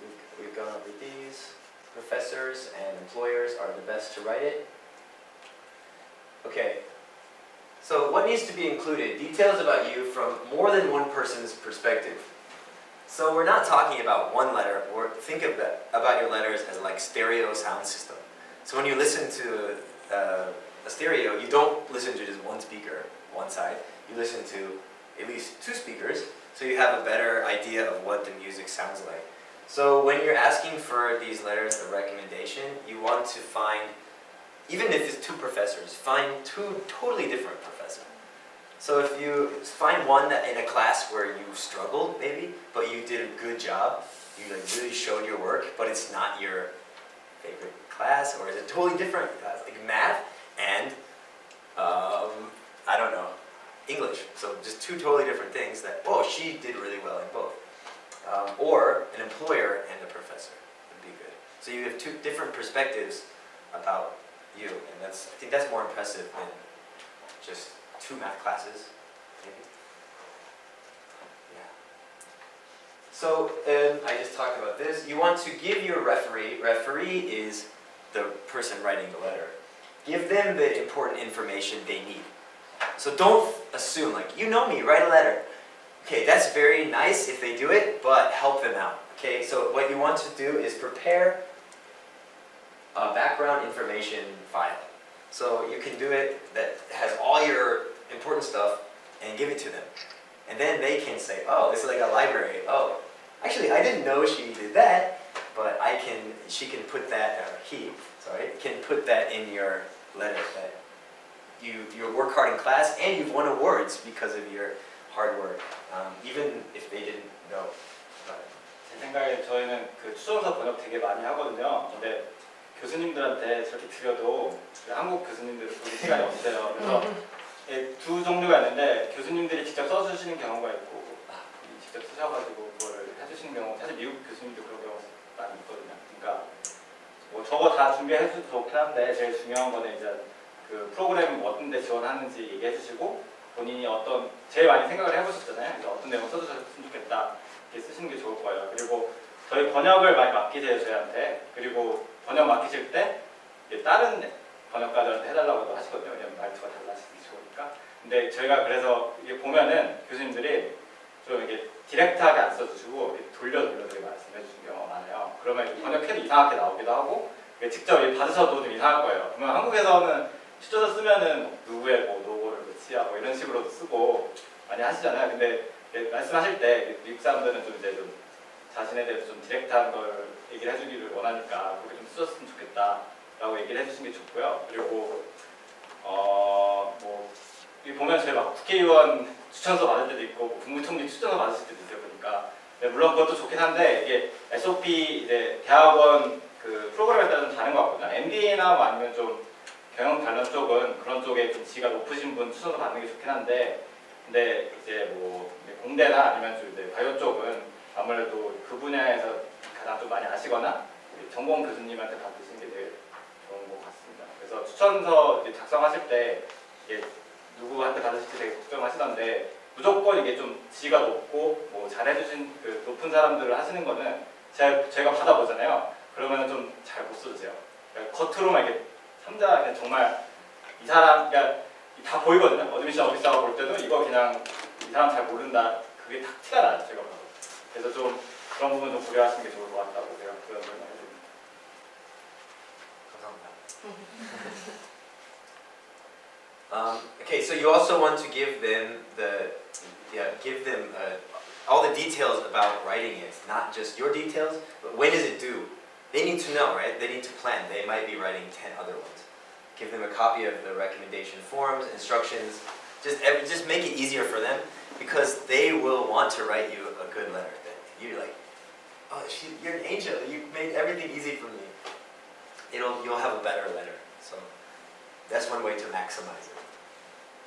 We've, we've gone over these. Professors and employers are the best to write it. Okay, so what needs to be included? Details about you from more than one person's perspective. So we're not talking about one letter, or think of that, about your letters as like stereo sound system. So when you listen to uh, a stereo, you don't listen to just one speaker, one side. You listen to at least two speakers, so you have a better idea of what the music sounds like. So when you're asking for these letters of recommendation, you want to find, even if it's two professors, find two totally different professors. So if you find one that in a class where you struggled, maybe, but you did a good job, you like really showed your work, but it's not your favorite class, or is it totally different class, like math and, um, I don't know, English. So just two totally different things that, oh, she did really well in both. Um, or an employer and a professor would be So you have two different perspectives about you, and that's, I think that's more impressive than just two math classes, maybe. Yeah. So um, I just talked about this. You want to give your referee, referee is the person writing the letter. Give them the important information they need. So don't assume, like, you know me, write a letter. Okay, that's very nice if they do it, but help them out. Okay, so what you want to do is prepare a background information file. So you can do it that has all your important stuff and give it to them. And then they can say, oh, this is like a library. Oh, actually, I didn't know she did that, but I can, she can put that, or he, sorry, can put that in your letter that you, you work hard in class and you've won awards because of your hard work, um, even if they didn't know about it. 제 생각에 저희는 그 추천서 번역 되게 많이 하거든요. 근데 교수님들한테 저렇게 드려도 한국 교수님들은 보는 시간이 없어요. 그래서 두 종류가 있는데 교수님들이 직접 써주시는 경우가 있고 직접 쓰셔가지고 그거를 해주시는 경우, 사실 미국 교수님도 그런 경우가 많이 있거든요. 그러니까 뭐 저거 다 준비해주셔도 좋긴 한데 제일 중요한 거는 이제 그 프로그램 어떤 데 지원하는지 얘기해주시고 본인이 어떤 제일 많이 생각을 해보셨잖아요. 그래서 어떤 내용 써주셨으면 좋겠다 이렇게 쓰시는 게 좋을 거예요. 그리고 저희 번역을 많이 맡기세요 저희한테. 그리고 번역 맡기실 때 다른 번역가들한테 해달라고도 하시거든요. 왜냐면 말투가 달라지니까. 근데 저희가 그래서 이게 보면은 교수님들이 좀 이렇게 디렉트하게 안 써주시고 돌려 돌려 되게 말씀해주시는 경우가 많아요. 그러면 번역해도 이상하게 나오기도 하고 직접 받으셔도 좀 이상할 거예요. 그러면 한국에서는 추천서 쓰면은 누구의 뭐 노고를 뭐 이런 식으로도 쓰고 많이 하시잖아요. 근데 말씀하실 때 미국 사람들은 좀 이제 좀 자신에 대해서 좀 디렉트한 걸 얘기를 해주기를 원하니까 그렇게 좀 쓰셨으면 좋겠다라고 얘기를 해주시는 게 좋고요. 그리고 어 뭐 보면 저희 막 국회의원 추천서 받을 때도 있고 국무총리 추천서 받으실 때도 있어요. 그러니까 네, 물론 그것도 좋긴 한데 이게 에스오피 이제 대학원 그 프로그램에 따라 좀 다른 것 같거든요. 엠비에이나 뭐 아니면 좀 경영 관련 쪽은 그런 쪽에 좀 지가 높으신 분 추천을 받는 게 좋긴 한데, 근데 이제 뭐 공대나 아니면 좀 이제 바이오 쪽은 아무래도 그 분야에서 가장 좀 많이 아시거나 전공 교수님한테 받으시는 게 제일 좋은 것 같습니다. 그래서 추천서 작성하실 때 이게 누구한테 받으실지 되게 걱정하시던데 무조건 이게 좀 지가 높고 뭐 잘해주신 그 높은 사람들을 하시는 거는 제가 제가 받아보잖아요. 그러면은 좀 잘 못 써주세요. 그러니까 겉으로만 이렇게 혼자 그냥 정말 이 사람, 그러니까 다 보이거든요. 어드미션 어비스하고 볼 때도 이거 그냥 이 사람 잘 모른다. 그게 딱 티가 나요, 제가. 그래서 좀 그런 부분 좀 고려하시는 게 좋을 것 같다고 제가 그런 말씀을 드립니다. 감사합니다. um, okay, so you also want to give them the, yeah, give them uh, all the details about writing it, not just your details, but when is it due? They need to know, right? They need to plan. They might be writing ten other ones. Give them a copy of the recommendation forms, instructions. Just, every, just make it easier for them because they will want to write you a good letter. You're like, oh, she, you're an angel. You made everything easy for me. It'll, you'll have a better letter. So that's one way to maximize it.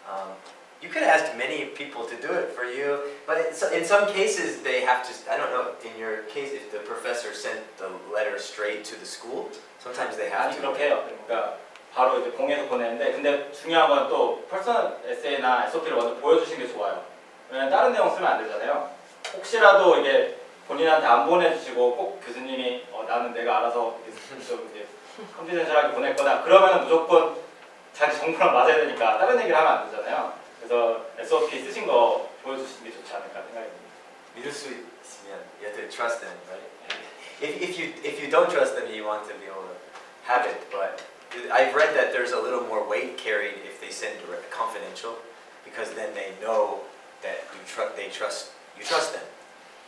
Um, you could ask many people to do it for you, but in some cases they have to, I don't know, in your case, if the professor sent the letter straight to the school, sometimes they have to. 그렇게 해요. 그러니까 바로 이제 공에서 보내는데, 근데 중요한 건 또 퍼스널 에세이나 에스오피를 먼저 보여주시는 게 좋아요. 왜냐면 다른 내용 쓰면 안 되잖아요. 혹시라도 이게 본인한테 안 보내주시고 꼭 교수님이 어, 나는 내가 알아서 좀 이제 컨피덴셜하게 보낼 거다. 그러면 무조건 자기 정보랑 맞아야 되니까 다른 얘기를 하면 안 되잖아요. 그래서 에스오피 쓰신 거 보여주시는 게 좋지 않을까 생각입니다. 믿을 수 있으면, you have to trust them, right? If, if, you, if you don't trust them, you want to be able to have it, but I've read that there's a little more weight carried if they send direct confidential, because then they know that you tr they trust, you trust them.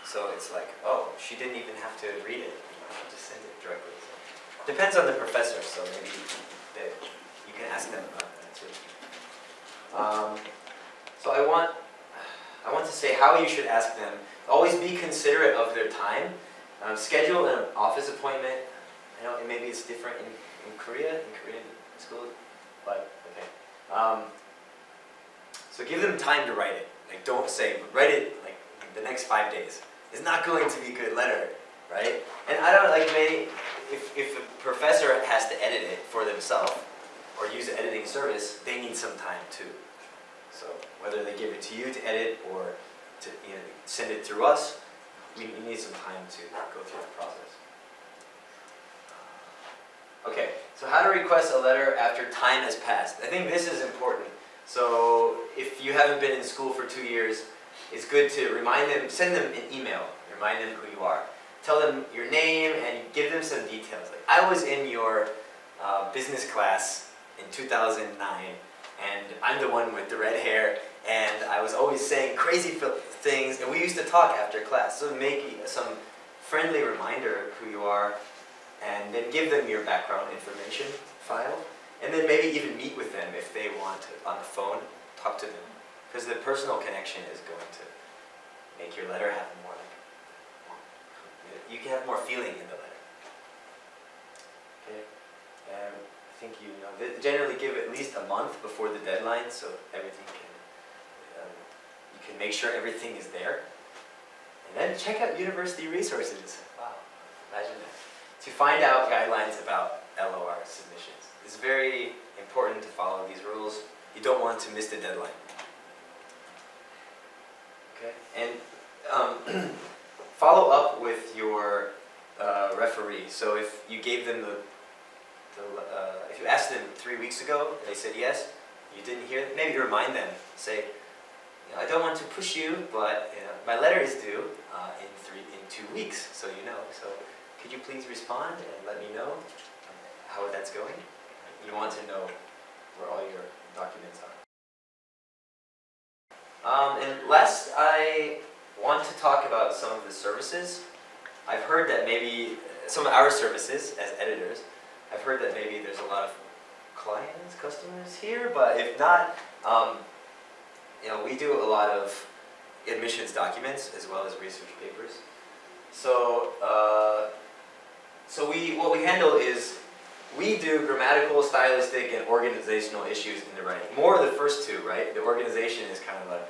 So it's like, oh, she didn't even have to read it, she just send it directly. So, depends on the professor, so maybe they, you can ask them about that too. Um, So I want, I want to say how you should ask them. Always be considerate of their time. Um, schedule an office appointment. I know maybe it's different in, in Korea, in Korean school, but okay. Um, so give them time to write it. Like don't say, write it like the next five days. It's not going to be a good letter, right? And I don't like many, if, if the professor has to edit it for themselves or use an editing service, they need some time too. So whether they give it to you to edit or to you know, send it through us, we need some time to go through the process. Okay, so how to request a letter after time has passed. I think this is important. So if you haven't been in school for two years, it's good to remind them, send them an email, remind them who you are. Tell them your name and give them some details. Like, I was in your uh, business class in two thousand nine, and I'm the one with the red hair, and I was always saying crazy things, and we used to talk after class. So make some friendly reminder of who you are, and then give them your background information file, and then maybe even meet with them if they want to, on the phone, talk to them. Because the personal connection is going to make your letter have more, like, you can have more feeling in the letter. Okay, um, I think you know, they generally give at least a month before the deadline, so everything can, um, you can make sure everything is there. And then check out university resources. Wow, imagine that. To find out guidelines about L O R submissions. It's very important to follow these rules. You don't want to miss the deadline. Okay. And um, follow up with your uh, referee. So if you gave them the, the uh, if you asked them three weeks ago and they said yes, you didn't hear, maybe remind them. Say, I don't want to push you, but you know, my letter is due uh, in three in two weeks, so you know. So. Could you please respond and let me know how that's going? You want to know where all your documents are. Um, and last, I want to talk about some of the services. I've heard that maybe, some of our services as editors, I've heard that maybe there's a lot of clients, customers here, but if not, um, you know, we do a lot of admissions documents as well as research papers. So, uh, so we, what we handle is, we do grammatical, stylistic, and organizational issues in the writing. More of the first two, right? The organization is kind of like,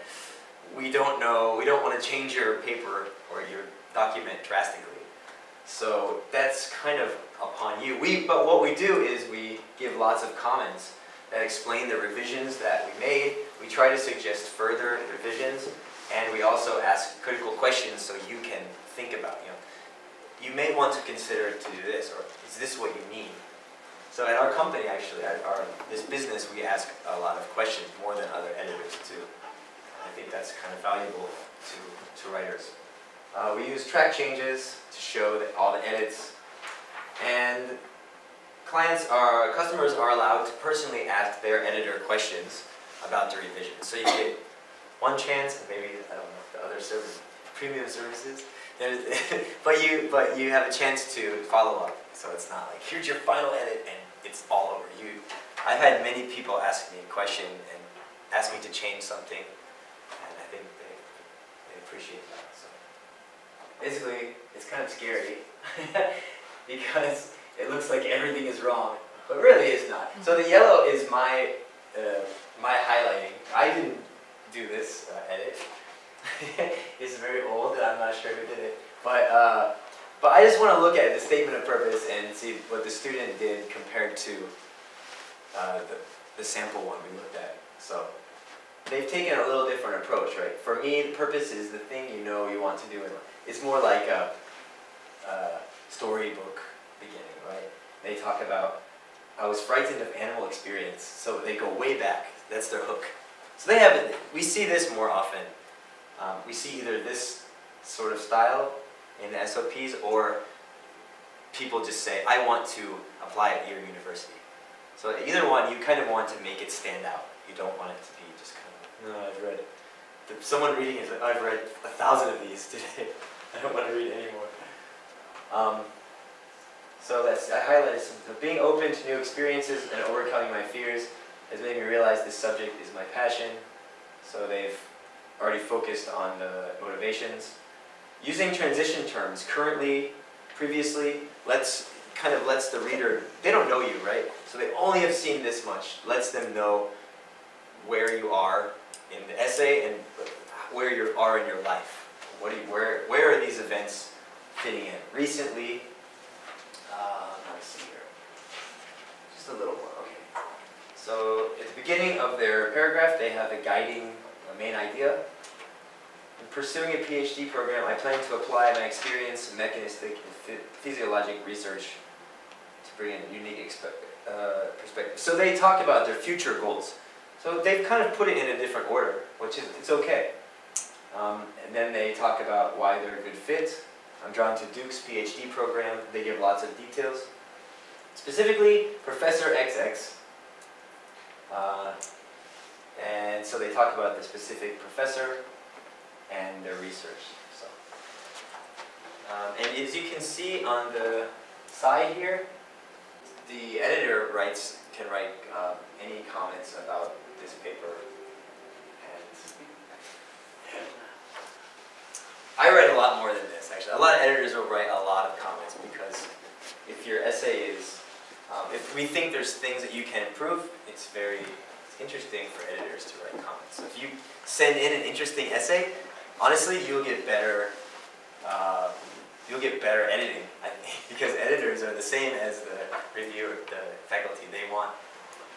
we don't know, we don't want to change your paper or your document drastically. So that's kind of upon you. We, but what we do is we give lots of comments that explain the revisions that we made. We try to suggest further revisions, and we also ask critical questions so you can think about, you know, you may want to consider to do this, or is this what you mean? So at our company, actually, at our, this business, we ask a lot of questions, more than other editors do. I think that's kind of valuable to, to writers. Uh, we use track changes to show that all the edits, and clients are, customers are allowed to personally ask their editor questions about the revision. So you get one chance, and maybe, I don't know, the other service, premium services, but you but you have a chance to follow up, so it's not like here's your final edit and it's all over. You, I've had many people ask me a question and ask me to change something, and I think they, they appreciate that. So basically, it's kind of scary because it looks like everything is wrong, but really it's not. So the yellow is my uh, my highlighting. I didn't do this uh, edit. It's very old, and I'm not sure who did it. But uh, but I just want to look at the statement of purpose and see what the student did compared to uh, the, the sample one we looked at. So they've taken a little different approach, right? For me, the purpose is the thing you know you want to do. It's more like a, a storybook beginning, right? They talk about, I was frightened of animal experience, so they go way back. That's their hook. So they have, we see this more often. Um, we see either this sort of style in the S O Ps, or people just say, I want to apply at your university. So either one, you kind of want to make it stand out. You don't want it to be just kind of, no, I've read it. Someone reading it is like, I've read a thousand of these today. I don't want to read anymore. Um, so that's, I highlighted some, being open to new experiences and overcoming my fears has made me realize this subject is my passion. So they've already focused on the motivations. Using transition terms, currently, previously, let's kind of lets the reader, they don't know you, right? So they only have seen this much. Lets them know where you are in the essay and where you are in your life. What do you, where, where are these events fitting in? Recently, um, So at the beginning of their paragraph, they have a guiding uh, main idea. In pursuing a PhD program, I plan to apply my experience in mechanistic and physiologic research to bring in a unique uh, perspective. So they talk about their future goals. So they've kind of put it in a different order, which is, it's okay. Um, and then they talk about why they're a good fit. I'm drawn to Duke's PhD program. They give lots of details. Specifically, Professor X X. Uh, and so they talk about the specific professor and their research. So, um, and as you can see on the side here, the editor writes can write um, any comments about this paper. And I write a lot more than this, actually. A lot of editors will write a lot of comments because if your essay is, um, if we think there's things that you can improve, it's very it's interesting for editors to write comments. So if you send in an interesting essay, honestly, you'll get better. Uh, you'll get better editing, I think, because editors are the same as the reviewer, the faculty. They want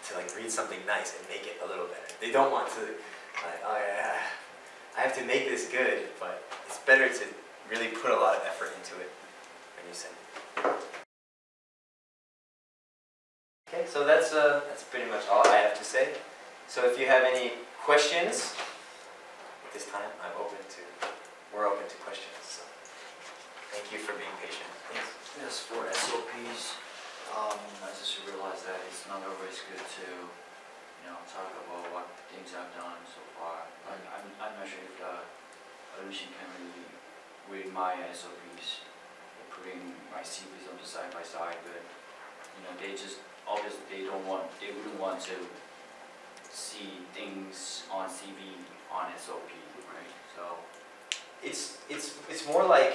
to like read something nice and make it a little better. They don't want to like, oh yeah, I have to make this good, but it's better to really put a lot of effort into it when you send it. Okay, so that's, uh, that's pretty much all I have to say. So if you have any questions, at this time I'm open to, we're open to questions. So thank you for being patient. Yes, yes for S O Ps, um, I just realized that it's not always good to, you know, talk about what things I've done so far. Like, I'm, I'm not sure if the audition can really read my S O Ps, putting my C Vs on the side by side, but you know, they just, obviously they don't want, they wouldn't want to see things on C V, on S O P, right? So it's it's it's more like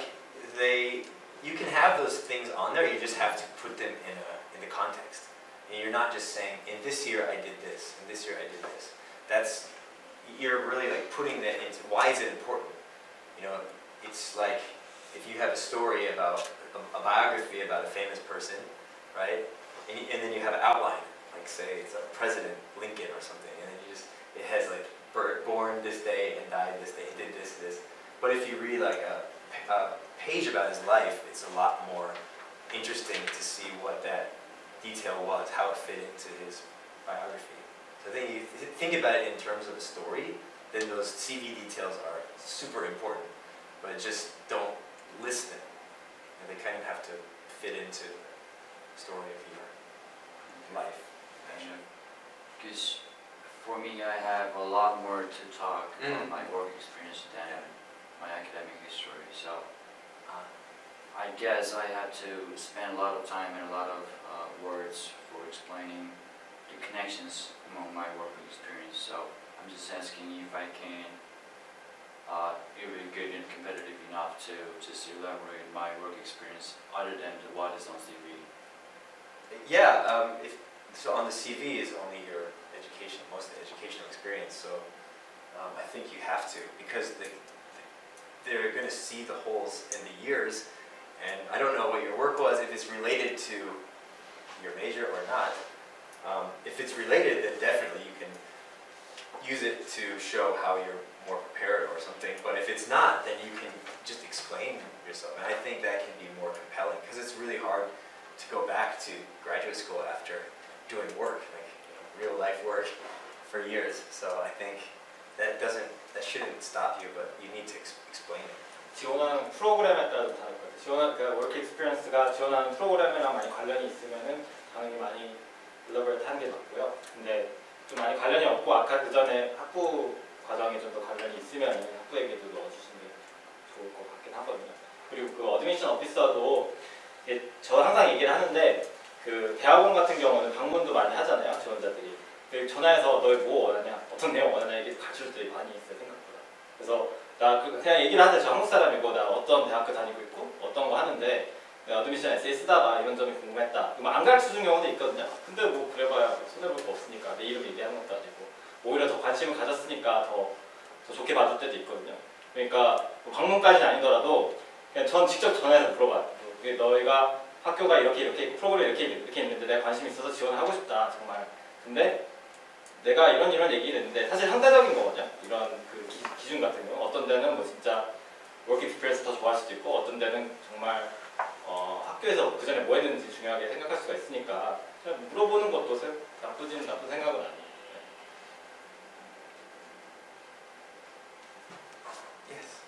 they, you can have those things on there, you just have to put them in a in the context. And you're not just saying, in this year I did this, in this year I did this. That's, you're really like putting that into, why is it important? You know, it's like if you have a story about, a, a biography about a famous person, right? And, you, and then you have an outline, like say it's a President Lincoln or something, and then you just, it has like born this day and died this day, did this, this. But if you read like a, a page about his life, it's a lot more interesting to see what that detail was, how it fit into his biography. So I think you th think about it in terms of a story, then those C V details are super important, but just don't list them. And they kind of have to fit into the story of your life. Because for me, I have a lot more to talk mm. about my work experience than yeah. my academic history. So uh, I guess I have to spend a lot of time and a lot of uh, words for explaining the connections among my work experience. So I'm just asking if I can uh, be really good and competitive enough to just elaborate my work experience other than what is on C V. Yeah, um, if, so on the C V is only your education, most of the educational experience, so um, I think you have to, because they, they're going to see the holes in the years, and I don't know what your work was, if it's related to your major or not. Um, if it's related, then definitely you can use it to show how you're more prepared or something, but if it's not, then you can just explain yourself, and I think that can be more compelling, because it's really hard to go back to graduate school after doing work, like you know, real life work for years, so I think that doesn't, that shouldn't stop you, but you need to ex explain it. 지원하는 프로그램에 따라서 다를 거예요. 지원하는 그 워크 익스피리언스가 지원하는 프로그램이랑 많이 관련이 있으면은 당연히 많이 elaborate 하는 게 맞고요. 근데 좀 많이 관련이 없고 아까 그 전에 학부 과정에 좀 더 관련이 있으면 학부 얘기도 넣어주시는 게 좋을 것 같긴 하거든요. 그리고 그 어드미션 오피서도 저 항상 얘기를 하는데 그 대학원 같은 경우는 방문도 많이 하잖아요. 지원자들이 전화해서 너희 뭐 원하냐, 어떤 내용 원하냐 이렇게 가출들이 많이 있어요 생각보다. 그래서 나 그냥 얘기를 하는데 저 한국 사람이고 나 어떤 대학교 다니고 있고 어떤 거 하는데 어드미션 에세이 쓰다가 이런 점이 궁금했다. 안 가르쳐준 경우도 있거든요. 근데 뭐 그래봐야 손해볼 거 없으니까 내 이름 얘기하는 것도 아니고 오히려 더 관심을 가졌으니까 더, 더 좋게 받을 때도 있거든요. 그러니까 방문까지는 아니더라도 그냥 전 직접 전화해서 물어봐요. 너희가 학교가 이렇게 이렇게 프로그램 이렇게 이렇게 있는데 내가 관심이 있어서 지원하고 싶다 정말. 근데 내가 이런 이런 얘기를 했는데 사실 상대적인 거거든요. 이런 그 기, 기준 같은 경우 어떤 데는 뭐 진짜 working prepared에서 더 좋아할 수도 있고 어떤 데는 정말 어, 학교에서 그 전에 뭐 했는지 중요하게 생각할 수가 있으니까 그냥 물어보는 것도 나쁘지는 나쁜 생각은 아니에요. Yes.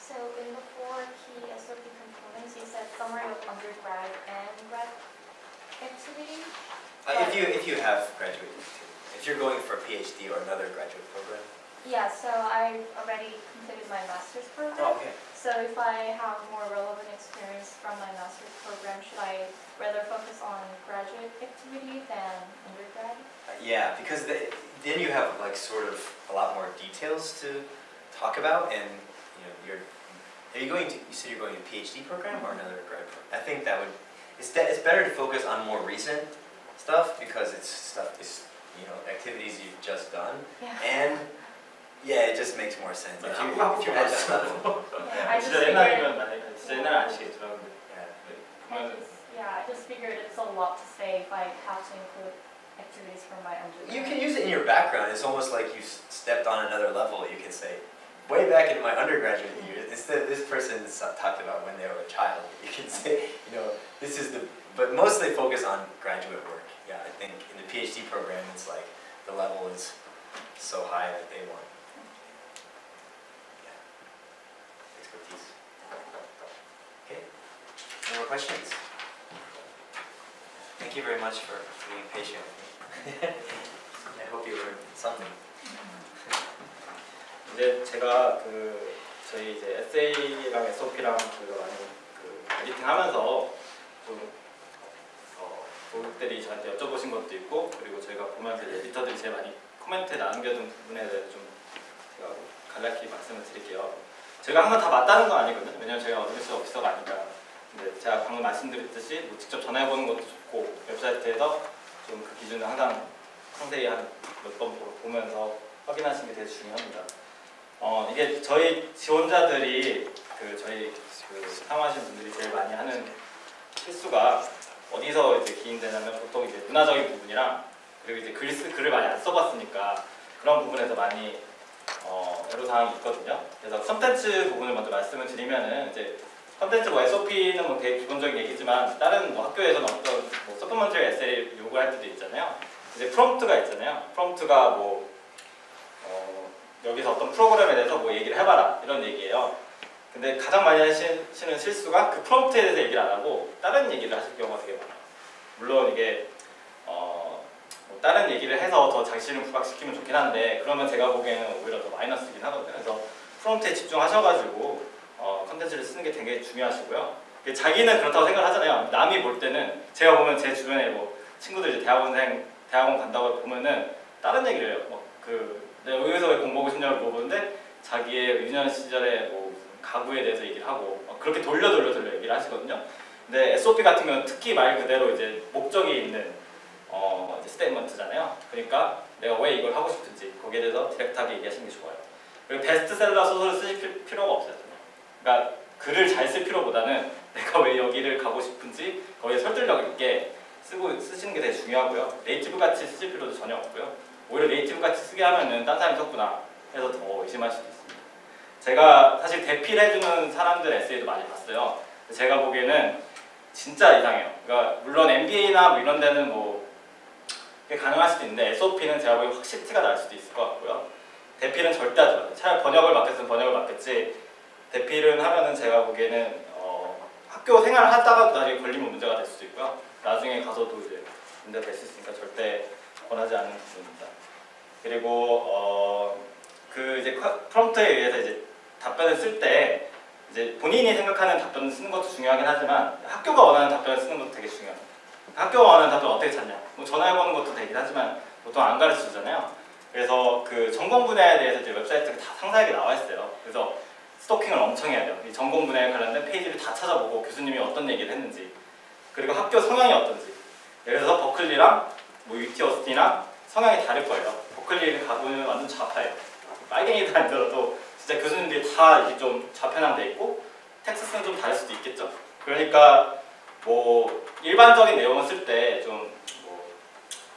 So in the four key S O P components, you said summary of undergrad and grad activity. Uh, if you if you have graduated too. If you're going for a PhD or another graduate program? Yeah, so I already completed my master's program. Oh, okay. So if I have more relevant experience from my master's program, should I rather focus on graduate activity than undergrad? Uh, yeah, because the, then you have like sort of a lot more details to talk about, and you know, you're are you going to you said you're going to a PhD program or another grad program? I think that would it's that it's better to focus on more recent stuff because it's stuff is. You know, activities you've just done, yeah. and yeah, it just makes more sense. If you, if you're at that level, yeah, I just figured, yeah. I just, yeah, I just figured it's a lot to say if I have to include activities from my undergrad. You can use it in your background. It's almost like you stepped on another level. You can say, way back in my undergraduate years, instead this person talked about when they were a child. You can say, you know, this is the, but mostly focus on graduate work. Yeah, I think in the PhD program, it's like the level is so high that they want yeah. expertise. Okay, any more questions? Thank you very much for being patient with me. I hope you learned something. 이제 제가 그 저희 이제 에세이랑 에스오피랑 그 많이 그 에디팅하면서 좀 고객들이 저한테 여쭤보신 것도 있고 그리고 저희가 보면서 에디터들이 제일 많이 코멘트에 남겨둔 부분에 대해서 좀 제가 간략히 말씀을 드릴게요. 제가 항상 다 맞다는 건 아니거든요. 왜냐면 제가 얻을 수 없어서 아니까. 근데 제가 방금 말씀드렸듯이 뭐 직접 전화해보는 것도 좋고 웹사이트에서 좀 그 기준을 항상 상세히 한 몇 번 보면서 확인하시는 게 되게 중요합니다. 어, 이게 저희 지원자들이 그 저희 그 참여하신 분들이 제일 많이 하는 실수가 어디서 이제 기인되냐면 보통 이제 문화적인 부분이랑 그리고 이제 글 쓰, 글을 많이 안 써봤으니까 그런 부분에서 많이 어, 애로사항이 있거든요. 그래서 컨텐츠 부분을 먼저 말씀을 드리면은 이제 컨텐츠 뭐 에스오피는 뭐 되게 기본적인 얘기지만 다른 뭐 학교에서는 어떤 뭐 서포먼트리 에세이 요구를 할 때도 있잖아요. 이제 프롬프트가 있잖아요. 프롬프트가 뭐 어, 여기서 어떤 프로그램에 대해서 뭐 얘기를 해봐라 이런 얘기예요. 근데 가장 많이 하시는 실수가 그 프롬프트에 대해서 얘기를 안 하고 다른 얘기를 하실 경우가 되게 많아요. 물론 이게 어, 뭐 다른 얘기를 해서 더 장치를 부각시키면 좋긴 한데 그러면 제가 보기에는 오히려 더 마이너스이긴 하거든요. 그래서 프롬프트에 집중하셔가지고 어, 컨텐츠를 쓰는 게 되게 중요하시고요. 자기는 그렇다고 생각을 하잖아요. 남이 볼 때는 제가 보면 제 주변에 뭐 친구들 이제 대학원생 대학원 간다고 보면은 다른 얘기를 해요. 뭐 그 내가 여기서 왜 공부하고 싶냐고 물어보는데 자기의 유년 시절에 뭐 가구에 대해서 얘기를 하고 그렇게 돌려 돌려 돌려 얘기를 하시거든요. 근데 에스오피 같은 경우는 특히 말 그대로 이제 목적이 있는 어 이제 스테이트먼트잖아요. 그러니까 내가 왜 이걸 하고 싶은지 거기에 대해서 디렉트하게 얘기하시는 게 좋아요. 그리고 베스트셀러 소설을 쓰실 필요가 없어요. 그러니까 글을 잘 쓸 필요보다는 내가 왜 여기를 가고 싶은지 거기에 설득력 있게 쓰고 쓰시는 게 되게 중요하고요. 네이티브 같이 쓰실 필요도 전혀 없고요. 오히려 네이티브 같이 쓰게 하면은 딴 사람이 썼구나 해서 더 의심할 수도 있어요. 제가 사실 대필해주는 사람들 에세이도 많이 봤어요. 제가 보기에는 진짜 이상해요. 그러니까 물론 엠비에이나 뭐 이런 데는 뭐 그게 가능할 수도 있는데 에스오피는 제가 보기엔 확실히 티가 날 수도 있을 것 같고요. 대필은 절대 하지 마세요. 차라리 번역을 맡겠으면 번역을 맡겠지 대필은 하면은 제가 보기에는 어, 학교 생활을 하다가도 나중에 걸리면 문제가 될 수도 있고요. 나중에 가서도 이제 문제가 될 수 있으니까 절대 권하지 않는 부분입니다. 그리고 어, 그 이제 프롬프트에 의해서 이제 답변을 쓸 때 이제 본인이 생각하는 답변을 쓰는 것도 중요하긴 하지만 학교가 원하는 답변을 쓰는 것도 되게 중요합니다. 학교가 원하는 답변을 어떻게 찾냐? 뭐 전화해보는 것도 되긴 하지만 보통 안 가르쳐주잖아요. 그래서 그 전공 분야에 대해서 이제 웹사이트가 다 상세하게 나와 있어요. 그래서 스토킹을 엄청 해야 돼요. 이 전공 분야에 관련된 페이지를 다 찾아보고 교수님이 어떤 얘기를 했는지 그리고 학교 성향이 어떤지 예를 들어서 버클리랑 뭐 유티 어스틴이랑 성향이 다를 거예요. 버클리를 가보면 완전 좌파예요. 빨갱이도 아니더라도 진짜 교수님들이 다 이렇게 좀 좌편향돼 있고 텍스트는 좀 다를 수도 있겠죠. 그러니까 뭐 일반적인 내용을 쓸 때 좀 뭐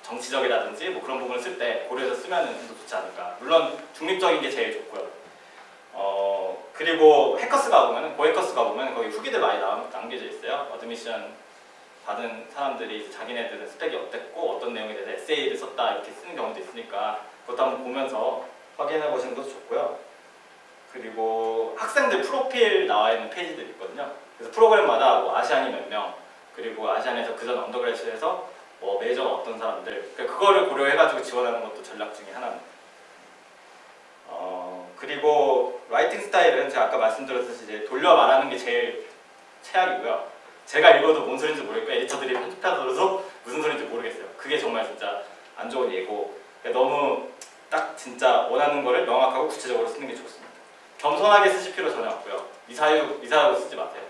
정치적이라든지 뭐 그런 부분을 쓸 때 고려해서 쓰면 좀 좋지 않을까. 물론 중립적인 게 제일 좋고요. 어 그리고 해커스가 보면은 고해커스가 보면은 거기 후기들 많이 남겨져 있어요. 어드미션 받은 사람들이 자기네들은 스펙이 어땠고 어떤 내용에 대해서 에세이를 썼다 이렇게 쓰는 경우도 있으니까 그것도 한번 보면서 확인해 보시는 것도 좋고요. 그리고 학생들 프로필 나와 있는 페이지들 있거든요. 그래서 프로그램마다 뭐 아시안이 몇 명, 그리고 아시안에서 그전 언더그래시에서 뭐 메이저가 어떤 사람들, 그러니까 그거를 고려해가지고 지원하는 것도 전략 중에 하나입니다. 어, 그리고 라이팅 스타일은 제가 아까 말씀드렸듯이 이제 돌려 말하는 게 제일 최악이고요. 제가 읽어도 뭔 소리인지 모르겠고 에디터들이 편집하더라도 무슨 소리인지 모르겠어요. 그게 정말 진짜 안 좋은 예고. 그러니까 너무 딱 진짜 원하는 거를 명확하고 구체적으로 쓰는 게 좋습니다. 겸손하게 쓰실 필요 전혀 없고요. 이사유, 이사유 쓰지 마세요.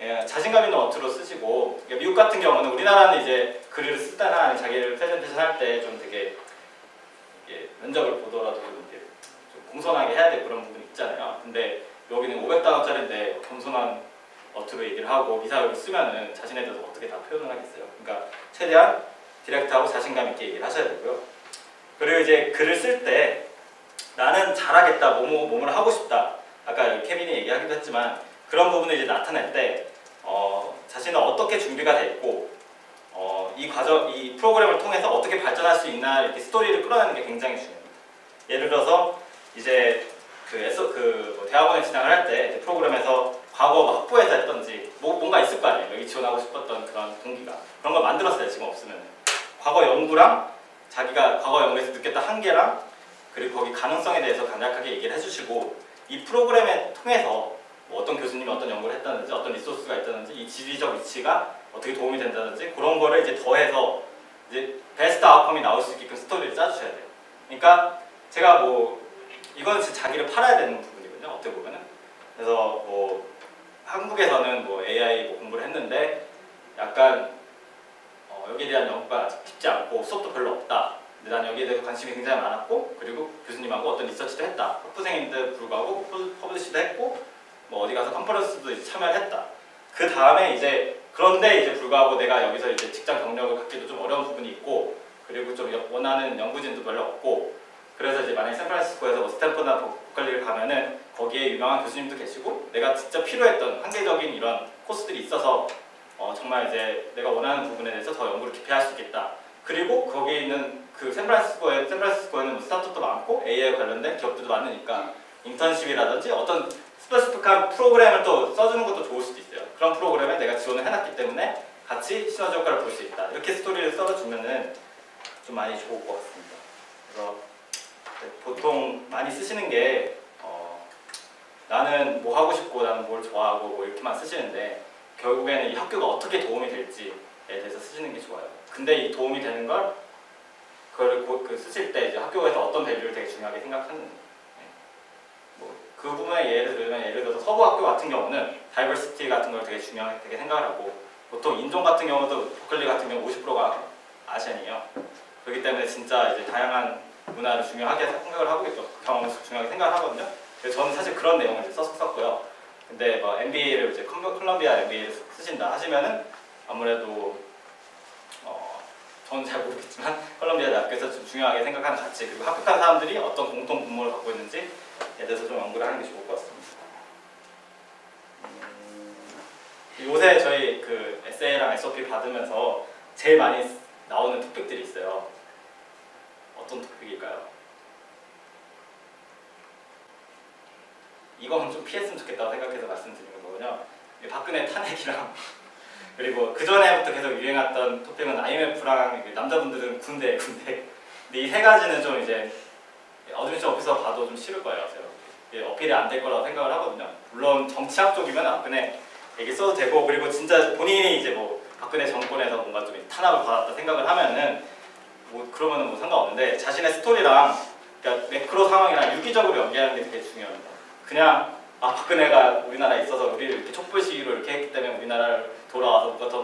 예, 자신감 있는 어투로 쓰시고, 그러니까 미국 같은 경우는 우리나라는 이제 글을 쓸 때나 자기를 프레젠테이션 할 때 좀 되게 이게 면접을 보더라도 이렇게 좀 공손하게 해야 될 그런 부분이 있잖아요. 근데 여기는 오백 단어짜리인데 겸손한 어투로 얘기를 하고 이사유를 쓰면은 자신에 대해서 어떻게 다 표현을 하겠어요. 그러니까 최대한 디렉트하고 자신감 있게 얘기를 하셔야 되고요. 그리고 이제 글을 쓸 때 나는 잘하겠다, 몸을, 몸을 하고 싶다, 아까 케빈이 얘기하기도 했지만 그런 부분을 이제 나타낼 때 어, 자신은 어떻게 준비가 돼 있고 어, 이 과정, 이 프로그램을 통해서 어떻게 발전할 수 있나 이렇게 스토리를 끌어내는 게 굉장히 중요합니다. 예를 들어서 이제 그, 에서, 그 뭐 대학원에 진학을 할 때 프로그램에서 과거 학부에서 했던지 뭐, 뭔가 있을 거 아니에요. 여기 지원하고 싶었던 그런 동기가 그런 걸 만들었어요. 지금 없으면 과거 연구랑 자기가 과거 연구에서 느꼈던 한계랑 그리고 거기 가능성에 대해서 간략하게 얘기를 해주시고 이 프로그램을 통해서 뭐 어떤 교수님이 어떤 연구를 했다든지 어떤 리소스가 있다든지 이 지리적 위치가 어떻게 도움이 된다든지 그런 거를 이제 더해서 이제 베스트 아웃컴이 나올 수 있게끔 스토리를 짜주셔야 돼요. 그러니까 제가 뭐 이건 진짜 자기를 팔아야 되는 부분이거든요. 어떻게 보면은. 그래서 뭐 한국에서는 뭐 에이아이 뭐 공부를 했는데 약간 어 여기에 대한 연구가 깊지 않고 수업도 별로 없다. 근데 난 여기에 대해서 관심이 굉장히 많았고 그리고 교수님하고 어떤 리서치도 했다. 학부생인데 불구하고 퍼블리시도 했고 뭐 어디 가서 컨퍼런스도 이제 참여를 했다. 그 다음에 이제 그런데 이제 불구하고 내가 여기서 이제 직장 경력을 갖기도 좀 어려운 부분이 있고 그리고 좀 원하는 연구진도 별로 없고 그래서 이제 만약에 샌프란시스코에서 뭐 스탠퍼드나 버클리를 가면은 거기에 유명한 교수님도 계시고 내가 진짜 필요했던 한계적인 이런 코스들이 있어서 어 정말 이제 내가 원하는 부분에 대해서 더 연구를 깊이 할 수 있겠다. 그리고 거기에 있는 그 샌프란시스코에, 샌프란시스코에는 뭐 스타트업도 많고 에이아이 관련된 기업들도 많으니까 인턴십이라든지 어떤 스페시픽한 프로그램을 또 써주는 것도 좋을 수도 있어요. 그런 프로그램에 내가 지원을 해놨기 때문에 같이 시너지 효과를 볼 수 있다. 이렇게 스토리를 써주면은 좀 많이 좋을 것 같습니다. 그래서 보통 많이 쓰시는 게 어, 나는 뭐 하고 싶고 나는 뭘 좋아하고 뭐 이렇게만 쓰시는데 결국에는 이 학교가 어떻게 도움이 될지에 대해서 쓰시는 게 좋아요. 근데 이 도움이 되는 걸 그걸 그 쓰실 때 이제 학교에서 어떤 밸류를 되게 중요하게 생각하는. 그 부분에 예를 들면 예를 들어서 서부 학교 같은 경우는 다이버시티 같은 걸 되게 중요하게 되게 생각을 하고 보통 인종 같은 경우도 버클리 같은 경우 오십 퍼센트가 아시안이에요. 그렇기 때문에 진짜 이제 다양한 문화를 중요하게 생각을 하고 있죠. 그 경험을 중요하게 생각을 하거든요. 그래서 저는 사실 그런 내용을 이제 썼었고요. 근데 뭐 엠비에이를 이제 콜롬비아 엠비에이를 쓰신다 하시면은 아무래도 어 저는 잘 모르겠지만 콜롬비아 대학교에서 좀 중요하게 생각하는 가치 그리고 합격한 사람들이 어떤 공통 분모를 갖고 있는지 에 대해서 좀 연구를 하는 게 좋을 것 같습니다. 음, 요새 저희 그 에세이랑 에스오피 받으면서 제일 많이 나오는 토픽들이 있어요. 어떤 토픽일까요? 이건 좀 피했으면 좋겠다고 생각해서 말씀드리는 거거든요. 박근혜 탄핵이랑 그리고 그 전에부터 계속 유행했던 토픽은 아이엠에프랑 남자분들은 군대 군대. 근데 이 세 가지는 좀 이제 어드미션 오피서 봐도 좀 싫을 거예요. 제가 어필이 안 될 거라고 생각을 하거든요. 물론 정치학 쪽이면 박근혜 얘기 써도 되고 그리고 진짜 본인이 이제 뭐 박근혜 정권에서 뭔가 좀 탄압을 받았다 생각을 하면은 뭐 그러면은 뭐 상관없는데 자신의 스토리랑 그러니까 매크로 상황이랑 유기적으로 연계하는 게 되게 중요합니다. 그냥 아 박근혜가 우리나라에 있어서 우리를 이렇게 촛불 시위로 이렇게 했기 때문에 우리나라를 돌아와서 뭔가 더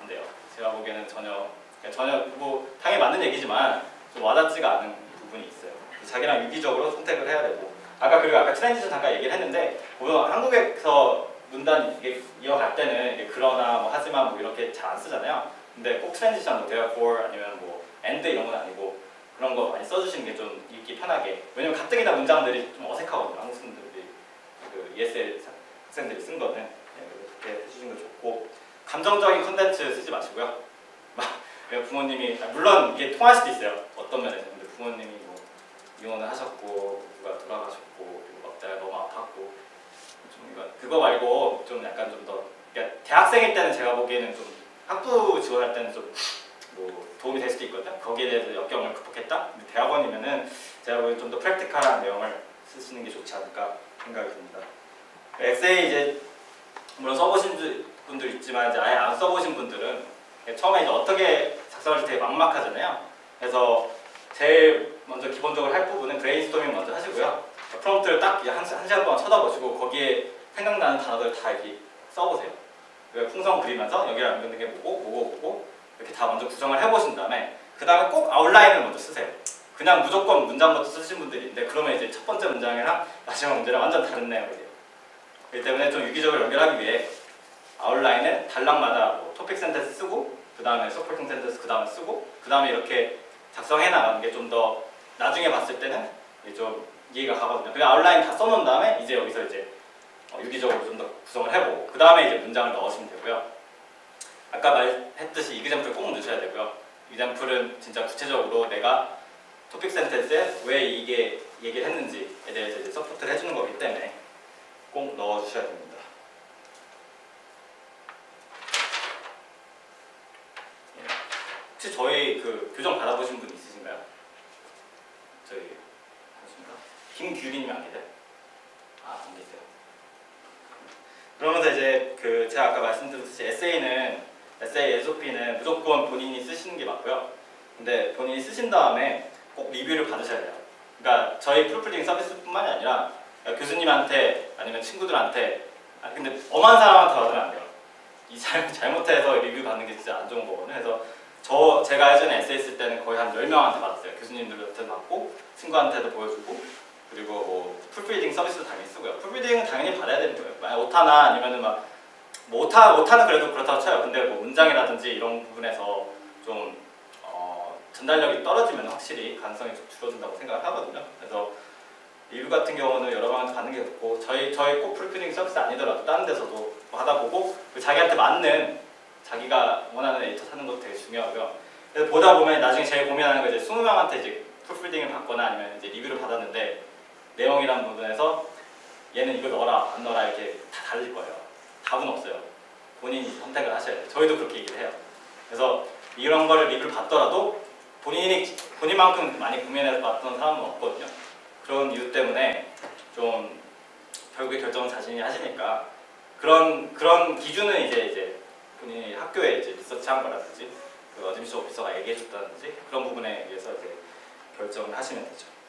안 돼요. 제가 보기에는 전혀 전혀 뭐 당연히 맞는 얘기지만 좀 와닿지가 않은. 분이 있어요. 자기랑 유기적으로 선택을 해야 되고 아까 그리고 아까 트랜지션 잠깐 얘기를 했는데 보통 한국에서 문단 이게 이어갈 때는 이게 그러나 뭐 하지만 뭐 이렇게 잘 안 쓰잖아요. 근데 꼭 트랜지션도 therefore 아니면 뭐 and 이런 건 아니고 그런 거 많이 써주시는 게 좀 읽기 편하게. 왜냐면 가뜩이나 문장들이 좀 어색하거든요. 한국 사람들이 그 이에스엘 학생들이 쓴 거는 그렇게 해주시는 게 좋고, 감정적인 컨텐츠 쓰지 마시고요. 막 부모님이 물론 이게 통할 수도 있어요. 어떤 면에서. 근데 부모님이 뭐 이혼을 하셨고 누가 돌아가셨고 그리고 막 내가 너무 아팠고 좀 이거 그거 말고 좀 약간 좀 더, 그러니까 대학생일 때는 제가 보기에는 좀 학부 지원할 때는 좀 뭐 도움이 될 수도 있거든요. 거기에 대해서 역경을 극복했다. 근데 대학원이면은 제가 보기엔 좀 더 프랙티컬한 내용을 쓰시는 게 좋지 않을까 생각이 듭니다. 에세이 이제 물론 써보신 분들 있지만 이제 아예 안 써보신 분들은 처음에 이제 어떻게 작성할지 되게 막막하잖아요. 그래서 제일 먼저 기본적으로 할 부분은 브레인스토밍 먼저 하시고요. 프롬프트를 딱 한 시간 동안 쳐다보시고 거기에 생각나는 단어들 다 이렇게 써보세요. 풍선 그리면서 여기 남겨놓는 게 뭐고 뭐고 뭐고 이렇게 다 먼저 구성을 해보신 다음에 그 다음에 꼭 아웃라인을 먼저 쓰세요. 그냥 무조건 문장부터 쓰신 분들이 있는데 그러면 이제 첫 번째 문장이랑 마지막 문제랑 완전 다른 내용이에요. 그렇기 때문에 좀 유기적으로 연결하기 위해 아웃라인은 단락마다 뭐 토픽 센텐스 쓰고 그 다음에 서포팅 센텐스 그 다음에 쓰고 그 다음에 이렇게 작성해 나가는 게 좀 더 나중에 봤을 때는 좀 이해가 가거든요. 그래서 아웃라인 다 써놓은 다음에 이제 여기서 이제 유기적으로 좀 더 구성을 해보고 그 다음에 이제 문장을 넣으시면 되고요. 아까 말했듯이 이그잼플 꼭 넣으셔야 되고요. 이그잼플은 진짜 구체적으로 내가 토픽 센텐스에 왜 이게 얘기를 했는지에 대해서 이제 서포트를 해주는 거기 때문에 꼭 넣어주셔야 됩니다. 혹시 저희 그 교정 받아보신 분 있으신가요? 저희 하십니까? 김규리님 안 계세요? 아, 안 계세요. 그러면서 이제 그 제가 아까 말씀드렸듯이 에세이는 에세이 에스오피는 무조건 본인이 쓰시는 게 맞고요. 근데 본인이 쓰신 다음에 꼭 리뷰를 받으셔야 돼요. 그러니까 저희 프로필링 서비스뿐만이 아니라 교수님한테 아니면 친구들한테, 아 근데 엄한 사람한테 받으면 안 돼요. 이 잘, 잘못해서 리뷰 받는 게 진짜 안 좋은 거거든요. 그래서 저 제가 예전에 에세이 쓸 때는 거의 한 열 명한테 받았어요. 교수님들한테도 받고 친구한테도 보여주고 그리고 뭐 풀필딩 서비스도 당연히 쓰고요. 풀필딩은 당연히 받아야 되는 거예요. 만약 오타나 아니면은 막 뭐 오타, 오타는 그래도 그렇다고 쳐요. 근데 뭐 문장이라든지 이런 부분에서 좀 어, 전달력이 떨어지면 확실히 가능성이 좀 줄어든다고 생각을 하거든요. 그래서 리뷰 같은 경우는 여러 방향에서 받는 게 좋고 저희 저희 꼭 풀필딩 서비스 아니더라도 다른 데서도 받아보고 자기한테 맞는 자기가 원하는 에디터 사는 것도 되게 중요하고요. 그래서 보다 보면 나중에 제일 고민하는 거 이제 스무 명한테 이제 풀필딩을 받거나 아니면 이제 리뷰를 받았는데 내용이란 부분에서 얘는 이거 넣어라 안 넣어라 이렇게 다 달릴 거예요. 답은 없어요. 본인이 선택을 하셔야 돼요. 저희도 그렇게 얘기를 해요. 그래서 이런 거를 리뷰를 받더라도 본인이 본인만큼 많이 고민해서 봤던 사람은 없거든요. 그런 이유 때문에 좀 결국에 결정은 자신이 하시니까 그런 그런 기준은 이제 이제 본인이 학교에 이제 리서치한 거라든지 그 어드미션 오피서가 얘기해줬다든지 그런 부분에 의해서 이제 결정을 하시면 되죠.